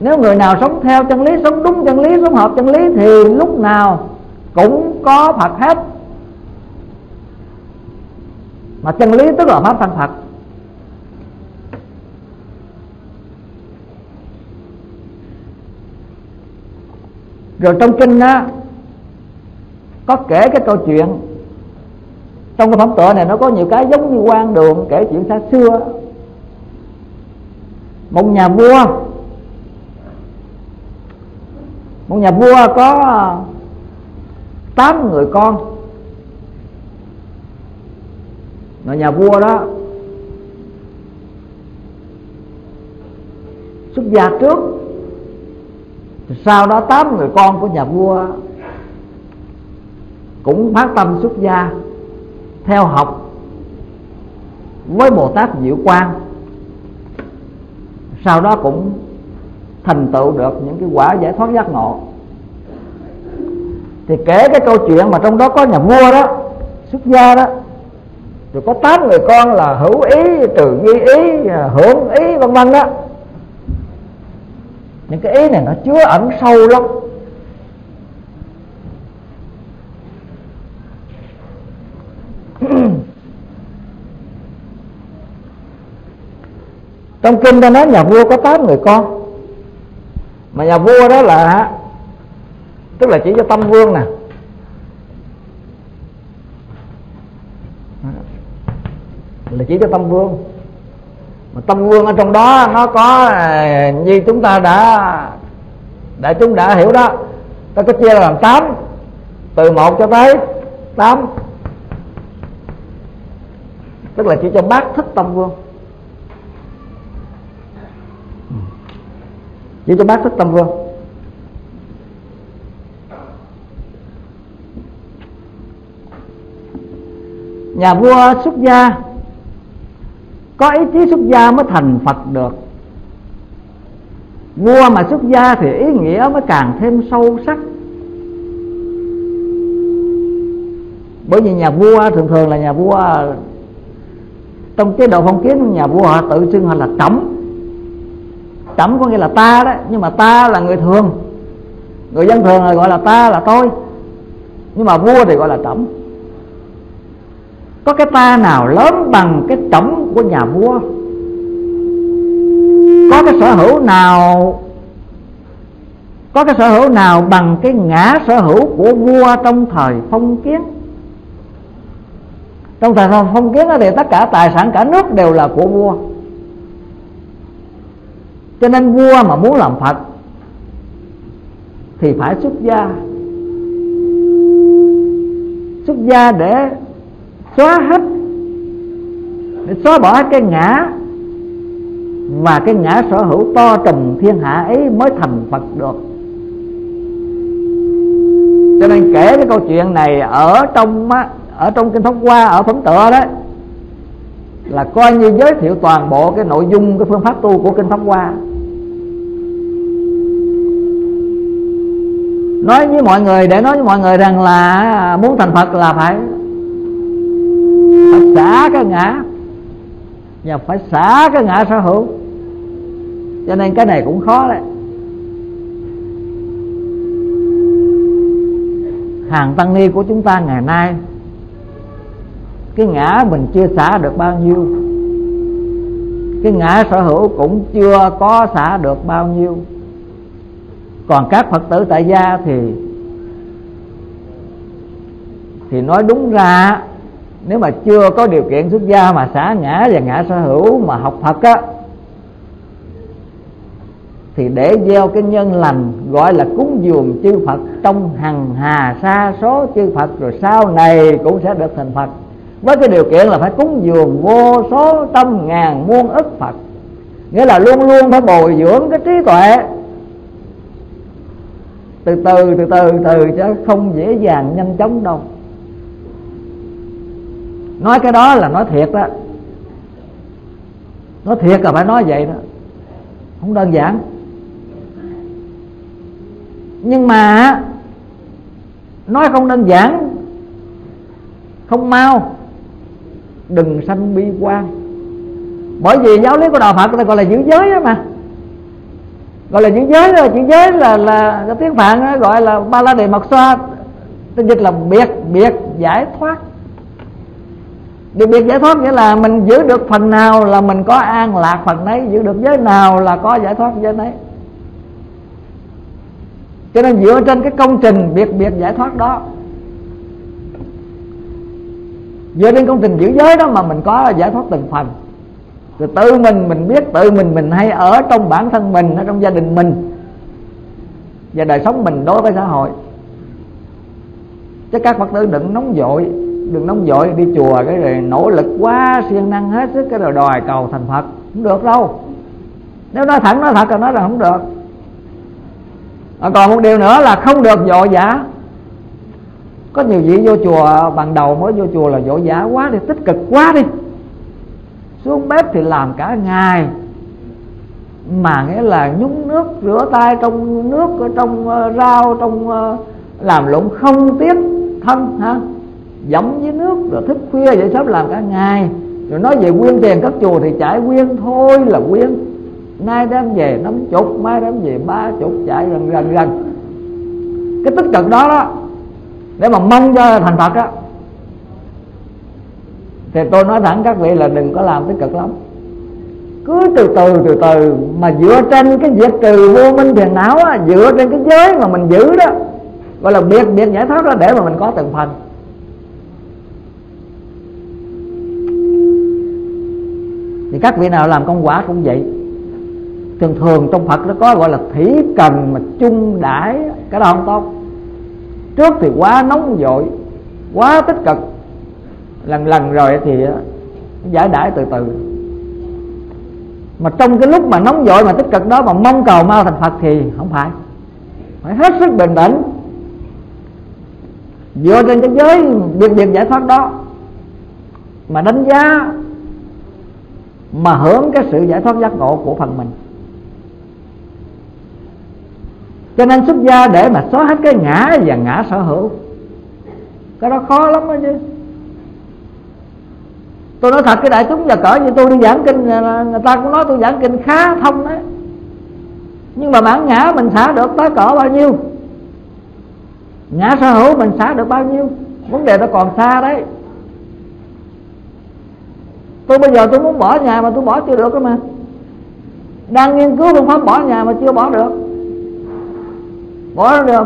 Nếu người nào sống theo chân lý, sống đúng chân lý, sống hợp chân lý thì lúc nào cũng có Phật hết. Mà chân lý tức là pháp thân Phật. Rồi trong kinh á có kể cái câu chuyện, trong cái phẩm tựa này nó có nhiều cái giống như quan đường kể chuyện xa xưa. Một nhà vua, một nhà vua có tám người con. Rồi nhà vua đó xuất gia trước, sau đó tám người con của nhà vua cũng phát tâm xuất gia theo học với Bồ Tát Diệu Quang, sau đó cũng thành tựu được những cái quả giải thoát giác ngộ. Thì kể cái câu chuyện mà trong đó có nhà vua đó xuất gia đó, rồi có tám người con là hữu ý, trừ nghi ý, hưởng ý vân vân đó. Những cái ý này nó chứa ẩn sâu lắm. Trong kinh ta nói nhà vua có tám người con, mà nhà vua đó là, tức là chỉ cho Tâm Vương nè, là chỉ cho Tâm Vương. Mà Tâm Vương ở trong đó nó có, như chúng ta đã đại chúng đã hiểu đó, ta có chia làm tám, từ một cho tới tám, tức là chỉ cho Bát Thích Tâm Vương, chỉ cho Bát Thích Tâm Vương. Nhà vua xuất gia, có ý chí xuất gia mới thành Phật được. Vua mà xuất gia thì ý nghĩa mới càng thêm sâu sắc, bởi vì nhà vua thường thường là nhà vua trong chế độ phong kiến, nhà vua họ tự xưng họ là trẫm. Trẫm có nghĩa là ta đó, nhưng mà ta là người thường, người dân thường là gọi là ta, là tôi, nhưng mà vua thì gọi là trẫm. Có cái ta nào lớn bằng cái trẫm của nhà vua? Có cái sở hữu nào, có cái sở hữu nào bằng cái ngã sở hữu của vua trong thời phong kiến? Trong thời phong kiến đó thì tất cả tài sản cả nước đều là của vua. Cho nên vua mà muốn làm Phật thì phải xuất gia, xuất gia để xóa hết, để xóa bỏ hết cái ngã, và cái ngã sở hữu to trùm thiên hạ ấy mới thành Phật được. Cho nên kể cái câu chuyện này ở trong ở trong Kinh Pháp Hoa, ở phẩm tựa đó, là coi như giới thiệu toàn bộ cái nội dung, cái phương pháp tu của Kinh Pháp Hoa. Nói với mọi người, để nói với mọi người rằng là muốn thành Phật là phải phải xả cái ngã, và phải xả cái ngã sở hữu. Cho nên cái này cũng khó đấy. Hàng tăng ni của chúng ta ngày nay, cái ngã mình chưa xả được bao nhiêu, cái ngã sở hữu cũng chưa có xả được bao nhiêu. Còn các Phật tử tại gia thì Thì nói đúng ra, nếu mà chưa có điều kiện xuất gia mà xả ngã và ngã sở hữu mà học Phật á, thì để gieo cái nhân lành gọi là cúng dường chư Phật trong hằng hà sa số chư Phật, rồi sau này cũng sẽ được thành Phật, với cái điều kiện là phải cúng dường vô số trăm ngàn muôn ức Phật. Nghĩa là luôn luôn phải bồi dưỡng cái trí tuệ, từ từ từ từ từ chứ không dễ dàng nhanh chóng đâu. Nói cái đó là nói thiệt đó, nói thiệt là phải nói vậy đó, không đơn giản. Nhưng mà nói không đơn giản, không mau, đừng sanh bi quan. Bởi vì giáo lý của đạo Phật ta gọi là giữ giới đó mà, gọi là giữ giới đó. Giữ giới là là cái tiếng Phạn đó, gọi là ba la đề mật xoa, tên dịch là biệt biệt giải thoát. Điều biệt giải thoát nghĩa là mình giữ được phần nào là mình có an lạc phần đấy, giữ được giới nào là có giải thoát giới đấy. Cho nên dựa trên cái công trình biệt biệt giải thoát đó, dựa trên công trình giữ giới đó mà mình có giải thoát từng phần. Rồi tự mình mình biết tự mình mình hay ở trong bản thân mình, ở trong gia đình mình và đời sống mình đối với xã hội. Chứ các Phật tử đừng nóng vội, đừng nóng vội đi chùa cái rồi nỗ lực quá, siêng năng hết sức cái rồi đòi cầu thành Phật, không được đâu. Nếu nói thẳng nói thật là nói là không được. Còn một điều nữa là không được vội vã. Có nhiều vị vô chùa, ban đầu mới vô chùa là vội vã quá đi, tích cực quá đi, xuống bếp thì làm cả ngày, mà nghĩa là nhúng nước, rửa tay trong nước, trong rau, trong làm lộn không tiếc thân hả, dẫm với nước, rồi thức khuya dậy sớm làm cả ngày. Rồi nói về quyên tiền các chùa thì chạy quyên thôi là quyên, nay đem về năm chục, mai đem về ba chục, chạy rần rần rần. Cái tích cực đó đó để mà mong cho thành Phật á, thì tôi nói thẳng các vị là đừng có làm tích cực lắm. Cứ từ từ từ từ mà dựa trên cái việc trừ vô minh phiền não á, dựa trên cái giới mà mình giữ đó, gọi là biệt biệt giải thoát đó, để mà mình có từng phần. Thì các vị nào làm công quả cũng vậy. Thường thường trong Phật nó có gọi là thủy cần mà chung đãi, cái đó không tốt. Trước thì quá nóng vội, quá tích cực, lần lần rồi thì giải đãi từ từ. Mà trong cái lúc mà nóng vội mà tích cực đó mà mong cầu mau thành Phật thì không phải. Phải hết sức bình tĩnh, dựa trên cái giới biệt biệt giải thoát đó mà đánh giá, mà hưởng cái sự giải thoát giác ngộ của phần mình. Cho nên xuất gia để mà xóa hết cái ngã và ngã sở hữu, cái đó khó lắm đó chứ. Tôi nói thật, cái đại chúng và cỡ như tôi đi giảng kinh, người ta cũng nói tôi giảng kinh khá thông đấy, nhưng mà bản ngã mình xả được tới cỡ bao nhiêu, ngã sở hữu mình xả được bao nhiêu, vấn đề nó còn xa đấy. Tôi bây giờ tôi muốn bỏ nhà mà tôi bỏ chưa được đó mà, đang nghiên cứu phương pháp bỏ nhà mà chưa bỏ được. Bỏ được,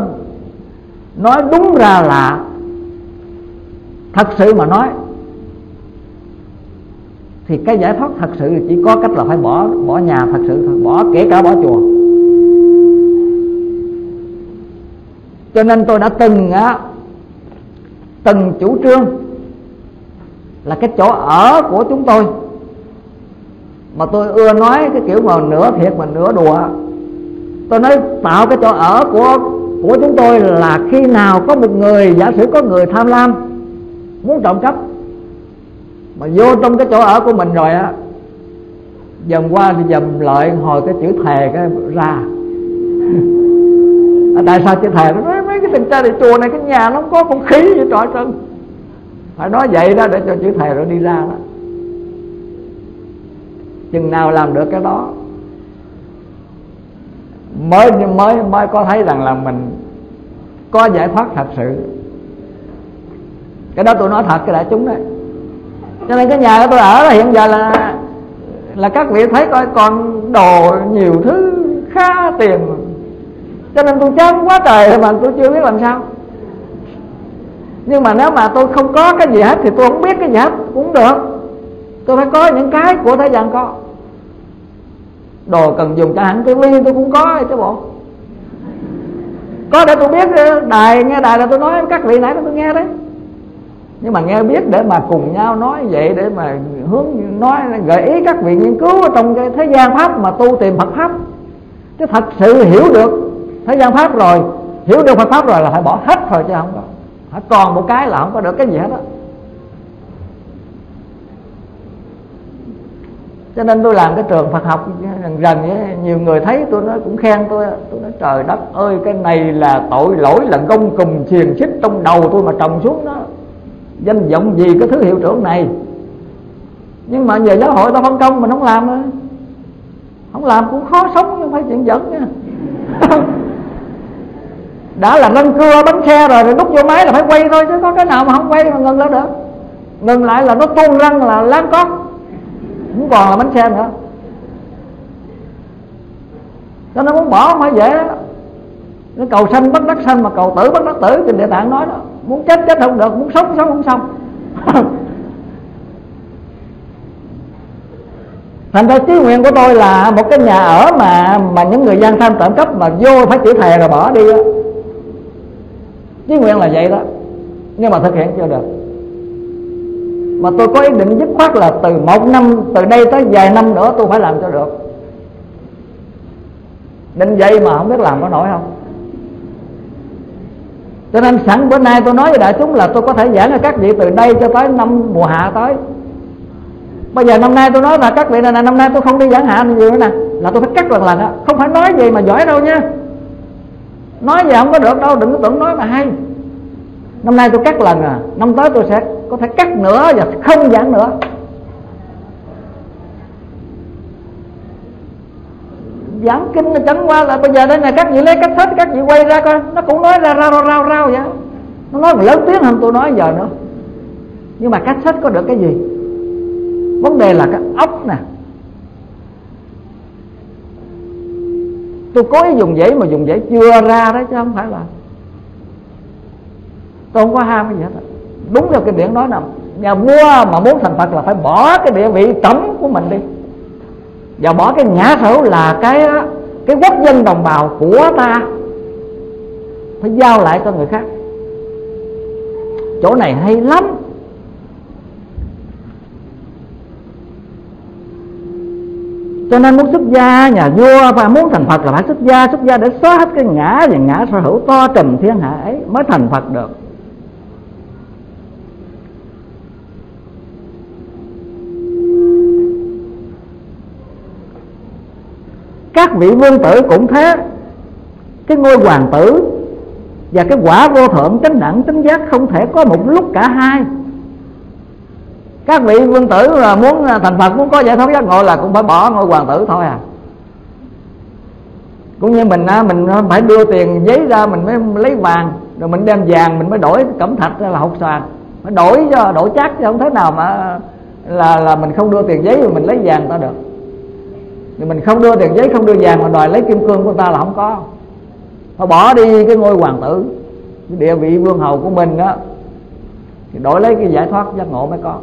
nói đúng ra là thật sự mà nói thì cái giải thoát thật sự chỉ có cách là phải bỏ bỏ nhà thật sự, bỏ kể cả bỏ chùa. Cho nên tôi đã từng á, từng chủ trương là cái chỗ ở của chúng tôi, mà tôi ưa nói cái kiểu mà nửa thiệt mà nửa đùa, tôi nói tạo cái chỗ ở của của chúng tôi là khi nào có một người, giả sử có người tham lam muốn trộm cắp mà vô trong cái chỗ ở của mình rồi á, dòm qua thì dòm lại hồi cái chữ thề cái ra. Tại sao chữ thề? Nói mấy cái tình cha này, chùa này cái nhà nó không có không khí gì trọi trơn, phải nói vậy đó để cho chữ thề rồi đi ra đó. Chừng nào làm được cái đó mới mới mới có thấy rằng là mình có giải thoát thật sự. Cái đó tôi nói thật cái đại chúng đấy. Cho nên cái nhà của tôi ở là hiện giờ là là các vị thấy coi còn đồ nhiều thứ khá tiền, cho nên tôi chán quá trời mà tôi chưa biết làm sao. Nhưng mà nếu mà tôi không có cái gì hết thì tôi không biết cái gì hết cũng được. Tôi phải có những cái của thế gian có. Đồ cần dùng cho hẳn cái ly tôi cũng có chứ bộ. Có để tôi biết đài, nghe đài là tôi nói các vị nãy tôi nghe đấy. Nhưng mà nghe biết để mà cùng nhau nói vậy, để mà hướng nói gợi ý các vị nghiên cứu trong cái thế gian pháp mà tu tìm Phật pháp. Chứ thật sự hiểu được thế gian pháp rồi, hiểu được Phật pháp rồi là phải bỏ hết rồi chứ không có. Còn một cái là không có được cái gì hết á. Cho nên tôi làm cái trường Phật học dần dần ấy, nhiều người thấy tôi nói cũng khen tôi. Tôi nói trời đất ơi, cái này là tội lỗi, là gông cùng xiềng xích trong đầu tôi mà trồng xuống đó. Danh vọng gì cái thứ hiệu trưởng này. Nhưng mà về giáo hội tao phân công mình không làm nữa. Không làm cũng khó sống, không phải chuyện giỡn nha. Đã là nâng cưa bánh xe rồi, rồi đút vô máy là phải quay thôi, chứ có cái nào mà không quay mà ngừng đâu được. Ngừng lại là nó tuôn răng là láng con, không còn là bánh xe nữa. Cho nên muốn bỏ không phải dễ đó. Nó cầu sanh bất đắc sanh, mà cầu tử bất đắc tử. Kinh Địa Tạng nói đó, muốn chết chết không được, muốn sống sống không xong. Thành ra chí nguyện của tôi là một cái nhà ở mà mà những người gian tham trộm cắp mà vô phải chữ thề rồi bỏ đi đó. Chí nguyện là vậy đó, nhưng mà thực hiện chưa được. Mà tôi có ý định dứt khoát là từ một năm, từ đây tới vài năm nữa tôi phải làm cho được. Định vậy mà không biết làm có nổi không. Cho nên sẵn bữa nay tôi nói với đại chúng là tôi có thể giảng cho các vị từ đây cho tới năm mùa hạ tới. Bây giờ năm nay tôi nói là các vị này nè, năm nay tôi không đi giảng hạ nhiều nữa nè, là tôi phải cắt lần lần á. Không phải nói gì mà giỏi đâu nha, nói gì không có được đâu, đừng có tưởng nói mà hay. Năm nay tôi cắt lần à, năm tới tôi sẽ có thể cắt nữa và không giảng nữa. Giảng kinh là chẳng qua là bây giờ đây này các vị lấy cách hết, các vị quay ra coi, nó cũng nói ra rao rao rao rao vậy. Nó nói mà lớn tiếng hơn tôi nói giờ nữa. Nhưng mà cách hết có được cái gì? Vấn đề là cái óc nè. Tôi cố ý dùng dãy mà dùng dãy chưa ra đấy, chứ không phải là tôi không có ham cái gì hết. Đúng theo kinh điển nói nè, nhà vua mà muốn thành Phật là phải bỏ cái địa vị tổng của mình đi và bỏ cái ngã sở là cái cái quốc dân đồng bào của ta, phải giao lại cho người khác. Chỗ này hay lắm. Cho nên muốn xuất gia, nhà vua và muốn thành Phật là phải xuất gia, xuất gia để xóa hết cái ngã và ngã sở hữu to trùm thiên hạ ấy mới thành Phật được. Các vị vương tử cũng thế. Cái ngôi hoàng tử và cái quả vô thượng, chánh đẳng, chánh giác không thể có một lúc cả hai. Các vị vương tử là muốn thành Phật, muốn có giải thoát giác ngộ là cũng phải bỏ ngôi hoàng tử thôi à. Cũng như mình mình phải đưa tiền giấy ra mình mới lấy vàng, rồi mình đem vàng mình mới đổi cẩm thạch ra là hột xoàn, phải đổi cho đổi chắc, chứ không thế nào mà là là mình không đưa tiền giấy rồi mình lấy vàng ta được. Thì mình không đưa tiền giấy, không đưa vàng mà đòi lấy kim cương của ta là không có. Họ bỏ đi cái ngôi hoàng tử, cái địa vị vương hầu của mình đó, thì đổi lấy cái giải thoát giác ngộ mới có.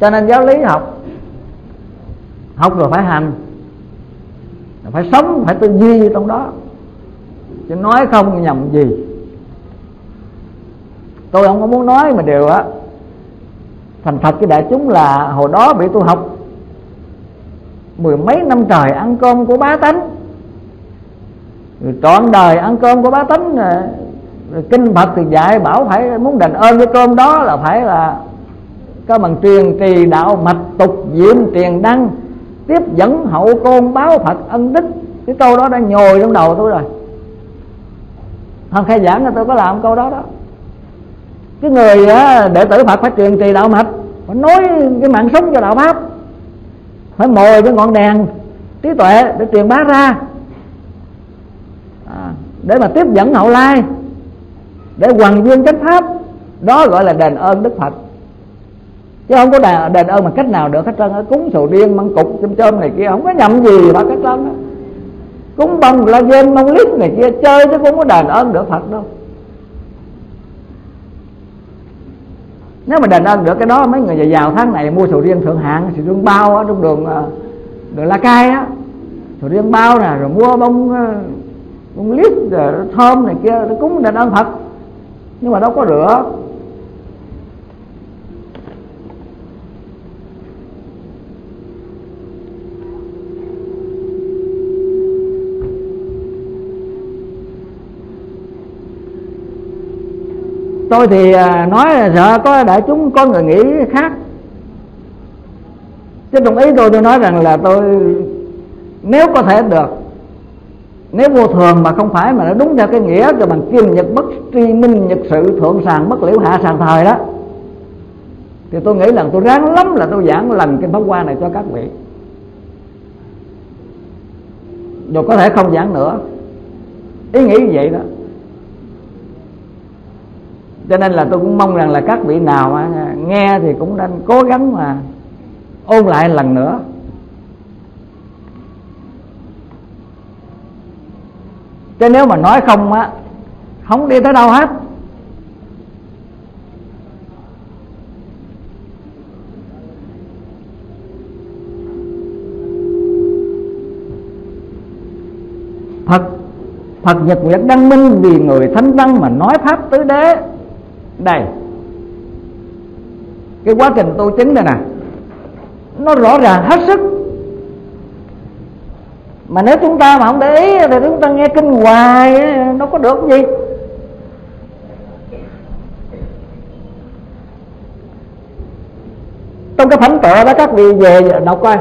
Cho nên giáo lý học, học rồi phải hành, phải sống, phải tư duy trong đó, chứ nói không nhầm gì. Tôi không có muốn nói mà điều á thành Phật cái đại chúng là hồi đó bị tôi học mười mấy năm trời ăn cơm của bá tánh, rồi trọn đời ăn cơm của bá tánh. Kinh Phật thì dạy bảo phải muốn đền ơn cái cơm đó là phải là các bằng truyền trì đạo mạch tục diệm truyền đăng, tiếp dẫn hậu côn báo Phật ân đức. Cái câu đó đã nhồi trong đầu tôi rồi. Hôm khai giảng là tôi có làm câu đó đó. Cái người đệ tử Phật phải truyền trì đạo mạch, phải nói cái mạng sống cho đạo pháp, phải mồi cái ngọn đèn trí tuệ để truyền bá ra, à, để mà tiếp dẫn hậu lai, để hoằng dương chánh pháp. Đó gọi là đền ơn Đức Phật. Chứ không có đền, đền ơn mà cách nào được hết trơn. Cúng sầu riêng, măng cục, chôm chôm này kia không có nhậm gì Phật hết trơn. Cúng bông, la game, mông lít này kia chơi chứ cũng không có đền ơn được Phật đâu. Nếu mà đền ơn được cái đó, mấy người già giàu tháng này mua sầu riêng thượng hạng, sầu riêng bao ở trong đường đường La Cai á, sầu riêng bao nè, rồi mua bông bông lít, rồi thơm này kia, nó cúng đền ơn Phật. Nhưng mà đâu có rửa. Tôi thì nói là sợ có đại chúng có người nghĩ khác, chứ đồng ý tôi tôi nói rằng là tôi nếu có thể được, nếu vô thường mà không phải mà nó đúng theo cái nghĩa cho bằng kiên nhật bất tri minh nhật sự thượng sàng bất liễu hạ sàng thời đó, thì tôi nghĩ là tôi ráng lắm là tôi giảng lần Kinh Pháp Hoa này cho các vị, rồi có thể không giảng nữa, ý nghĩ như vậy đó. Cho nên là tôi cũng mong rằng là các vị nào mà nghe thì cũng nên cố gắng mà ôn lại lần nữa. Chứ nếu mà nói không á, không đi tới đâu hết. Phật Phật Nhật Nguyệt Đăng Minh vì người thánh văn mà nói pháp tứ đế. Đây, cái quá trình tu chứng đây nè, nó rõ ràng hết sức. Mà nếu chúng ta mà không để ý thì chúng ta nghe kinh hoài nó có được gì. Trong cái phẩm tựa đó các vị về đọc coi,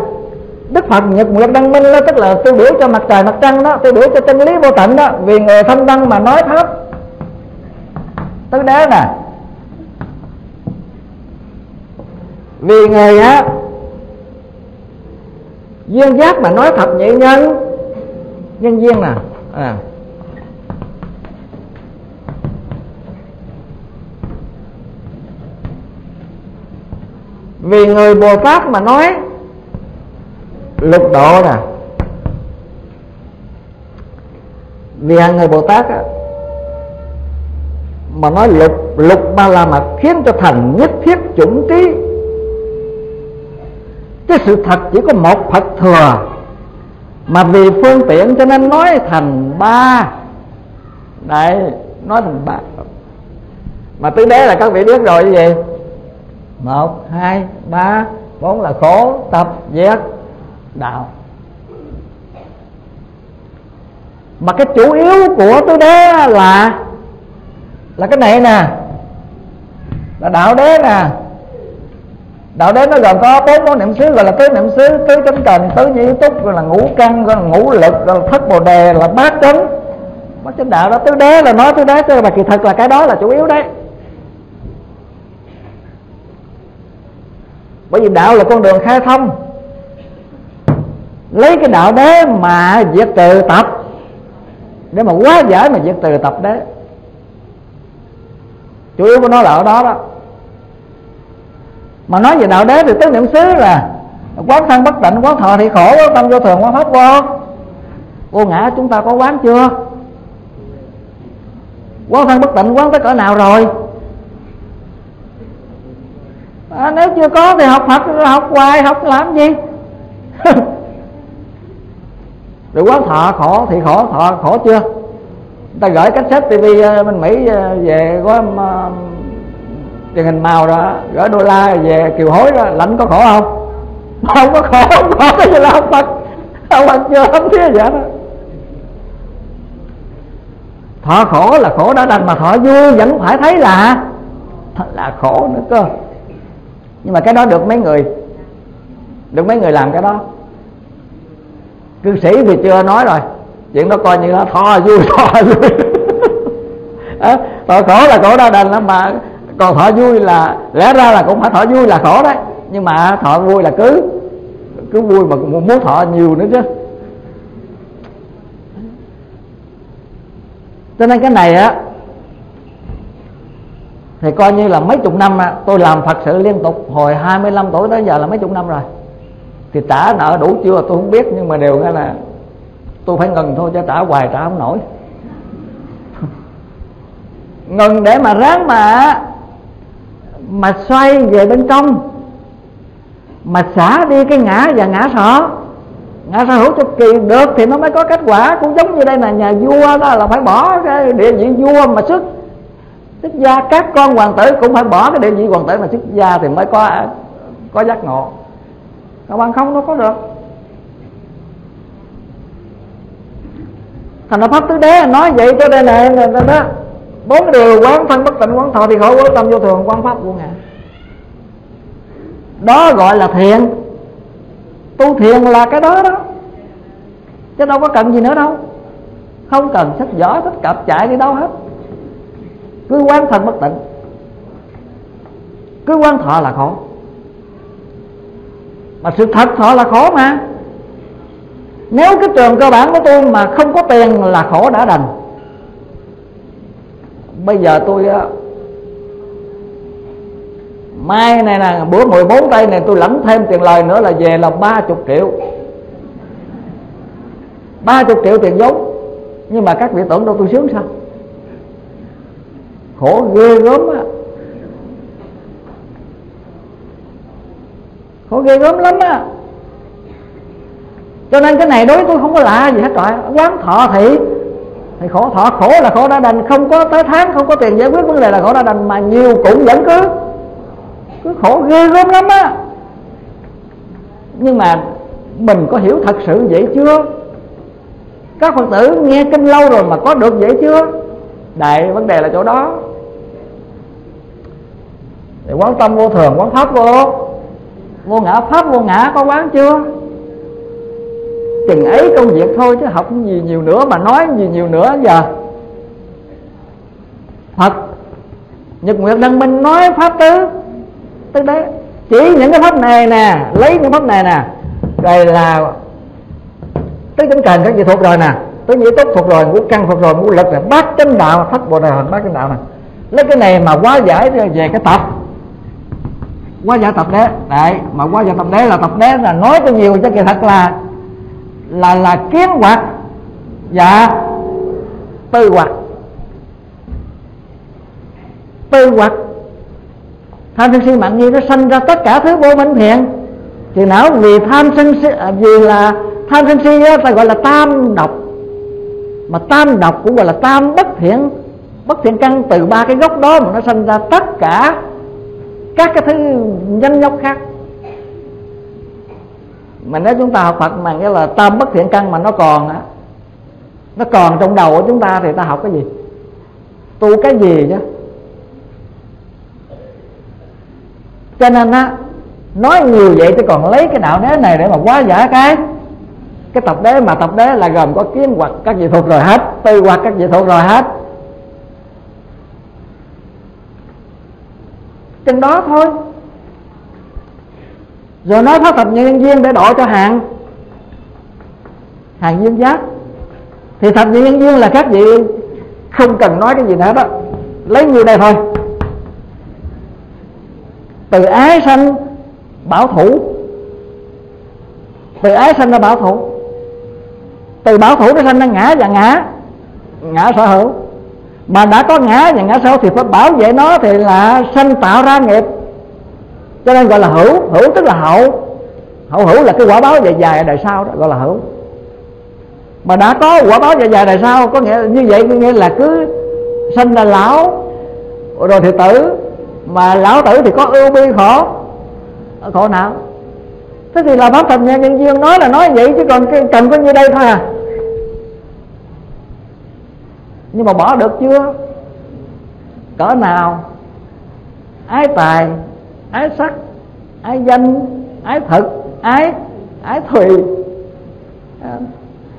Đức Phật Nhật Nguyệt Đăng Minh đó, tức là tiêu biểu cho mặt trời mặt trăng đó, tiêu biểu cho chân lý vô tận đó, vì người thanh văn mà nói pháp tứ đế nè. Vì người á duyên giác mà nói thập nhị nhân nhân duyên nè, à, vì người Bồ Tát mà nói lục độ nè. Vì người Bồ Tát á, mà nói lục lục ba la mật khiến cho thành nhất thiết chủng trí. Chứ sự thật chỉ có một Phật thừa, mà vì phương tiện cho nên nói thành ba. Đấy, nói thành ba. Mà tứ đế là các vị biết rồi gì? Một, hai, ba, bốn là khổ, tập, diệt, đạo. Mà cái chủ yếu của tứ đế là Là cái này nè, là đạo đế nè. Đạo đế nó gồm có bốn món niệm xứ, gọi là tứ niệm xứ, tứ chánh cần, tứ nhĩ túc, gọi là ngũ căn, gọi là ngũ lực, gọi là thất bồ đề, là bát chánh. Bát chánh đạo đó, tứ đế là nói tứ đế chứ, mà kỳ thật là cái đó là chủ yếu đấy. Bởi vì đạo là con đường khai thông, lấy cái đạo đế mà diệt trừ tập, để mà quá giải mà diệt trừ tập đế. Chủ yếu của nó là ở đó đó. Mà nói về đạo đế thì tứ niệm xứ là quán thân bất tịnh, quán thọ thì khổ, quán tâm vô thường, quán pháp vô vô ngã. Chúng ta có quán chưa? Quán thân bất tịnh quán tới cỡ nào rồi? À, nếu chưa có thì học Phật, học hoài, học làm gì? Rồi quán thọ khổ thì khổ, thọ khổ chưa? Người ta gửi cassette tivi bên Mỹ về có truyền hình màu đó, gửi đô la về kiều hối đó, lãnh có khổ không? Không có khổ, không có cái gì là ông Phật. Ông Phật chưa không thế vậy đó. Thọ khổ là khổ đã đành, mà thọ vui vẫn phải thấy là là khổ nữa cơ. Nhưng mà cái đó được mấy người, được mấy người làm cái đó. Cư sĩ thì chưa nói rồi, chuyện đó coi như là thọ vui, thọ vui. À, thọ khổ là khổ đã đành lắm, mà còn thọ vui là lẽ ra là cũng phải thọ vui là khổ đấy, nhưng mà thọ vui là cứ cứ vui mà cũng muốn thọ nhiều nữa chứ. Cho nên cái này á thì coi như là mấy chục năm á, tôi làm Phật sự liên tục hồi hai mươi lăm tuổi tới giờ là mấy chục năm rồi. Thì trả nợ đủ chưa tôi không biết, nhưng mà điều cái là tôi phải ngừng thôi, chứ trả hoài trả không nổi. Ngừng để mà ráng mà mà xoay về bên trong, mà xả đi cái ngã và ngã sở, ngã sở hữu cho kỳ được thì nó mới có kết quả. Cũng giống như đây là nhà vua đó, là phải bỏ cái địa vị vua mà xuất xuất gia. Các con hoàng tử cũng phải bỏ cái địa vị hoàng tử mà xuất gia thì mới có có giác ngộ. Các bạn không, nó có được. Thành ra Pháp Tứ Đế nói vậy cho đây này, này, này đó. Bốn cái điều quán thân bất tịnh, quán thọ thì khổ, quán tâm vô thường, quán pháp vô ngã. Đó gọi là thiền. Tu thiền là cái đó đó, chứ đâu có cần gì nữa đâu. Không cần sách giỏ, thích cặp chạy đi đâu hết. Cứ quán thân bất tịnh, cứ quán thọ là khổ. Mà sự thật thọ là khổ mà. Nếu cái trường cơ bản của tôi mà không có tiền là khổ đã đành. Bây giờ tôi mai này nè, bữa mười bốn tây này tôi lãnh thêm tiền lời nữa là về là ba mươi triệu. Ba mươi triệu tiền vốn. Nhưng mà các vị tưởng đâu tôi sướng sao? Khổ ghê gớm á, khổ ghê gớm lắm á. Cho nên cái này đối với tôi không có lạ gì hết trọi. Quán thọ thị thì khổ, thọ khổ là khổ đã đành. Không có tới tháng không có tiền giải quyết vấn đề là khổ đã đành. Mà nhiều cũng vẫn cứ cứ khổ ghê gớm lắm á. Nhưng mà mình có hiểu thật sự vậy chưa? Các Phật tử nghe kinh lâu rồi mà có được vậy chưa? Đại vấn đề là chỗ đó. Để quán tâm vô thường, quán pháp vô vô ngã, pháp vô ngã có quán chưa? Chừng ấy công việc thôi, chứ học gì nhiều nữa mà nói gì nhiều nữa. Giờ Phật Nhật Nguyệt Đăng Minh nói pháp tứ, tức đấy chỉ những cái pháp này nè, lấy những pháp này nè, rồi là tứ chánh cần các vị thuộc rồi nè, tứ nhĩ túc thuộc rồi, ngũ căn thuộc rồi, ngũ lực là bát chánh đạo, thất bộ đà, bát chánh đạo nè. Lấy cái này mà quá giải về cái tập, quá giải tập đế đấy. Mà quá giải tập đế là tập đế là nói cho nhiều chứ kỳ thật là là là kiến hoặc và tư hoặc. Tư hoặc tham sân si mạng nghi nó sanh ra tất cả thứ vô minh thiện. Thì não vì tham sân si, vì là tham sân si á, ta gọi là tam độc. Mà tam độc cũng gọi là tam bất thiện, bất thiện căn. Từ ba cái gốc đó mà nó sanh ra tất cả các cái thứ nhánh nhóc khác. Mà nếu chúng ta học Phật mà nghĩa là tam bất thiện căn mà nó còn á, nó còn trong đầu của chúng ta thì ta học cái gì, tu cái gì chứ? Cho nên á, nói nhiều vậy chứ còn lấy cái đạo đế này để mà quá giải cái cái tập đế. Mà tập đế là gồm có kiến hoặc các vị thuộc rồi hết, tư hoặc các vị thuộc rồi hết, chừng đó thôi. Rồi nói pháp thập nhân duyên để độ cho hàng hàng duyên giác. Thì thập nhân duyên là các vị không cần nói cái gì nữa đó, lấy như đây thôi. Từ ái sanh bảo thủ, từ ái sanh ra bảo thủ, từ bảo thủ nó sanh ra ngã và ngã ngã sở hữu. Mà đã có ngã và ngã sở hữu thì phải bảo vệ nó, thì là sanh tạo ra nghiệp. Cho nên gọi là hữu. Hữu tức là hậu. Hậu hữu là cái quả báo dài dài đời sau đó, gọi là hữu. Mà đã có quả báo dài dài đời sau, có nghĩa như vậy, nghĩa là cứ sinh là lão rồi thì tử. Mà lão tử thì có ưu bi khổ, khổ não. Thế thì là Pháp Thập Nhạc Nhân Duyên nói là nói vậy, chứ còn cần có như đây thôi à. Nhưng mà bỏ được chưa? Cỡ nào? Ái tài, ái sắc, ái danh, ái thực, ái, ái thùy,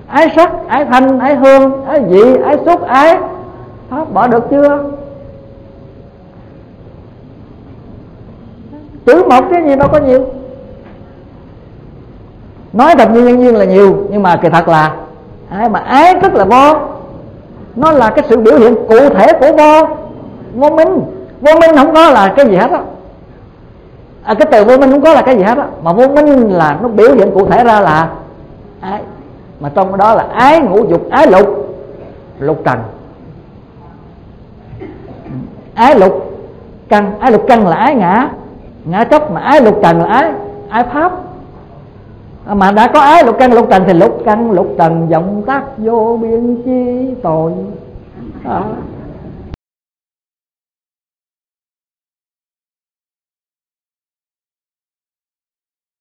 ái sắc, ái thanh, ái hương, ái vị, ái xúc, ái Pháp, bỏ được chưa? Chữ một cái gì đâu có nhiều. Nói thập như nhân duyên là nhiều, nhưng mà kỳ thật là ai mà ái rất là vô. Nó là cái sự biểu hiện cụ thể của vô vô minh. Vô minh không có là cái gì hết á, à, cái từ vô minh không có là cái gì hết á, mà vô minh là nó biểu hiện cụ thể ra là ái, mà trong đó là ái ngũ dục, ái lục, lục trần, ái lục căn. Ái lục căn là ái ngã, ngã chấp, mà ái lục trần là ái ái pháp. Mà đã có ái lục căn lục trần thì lục căn lục trần vọng tác vô biên chi tội à.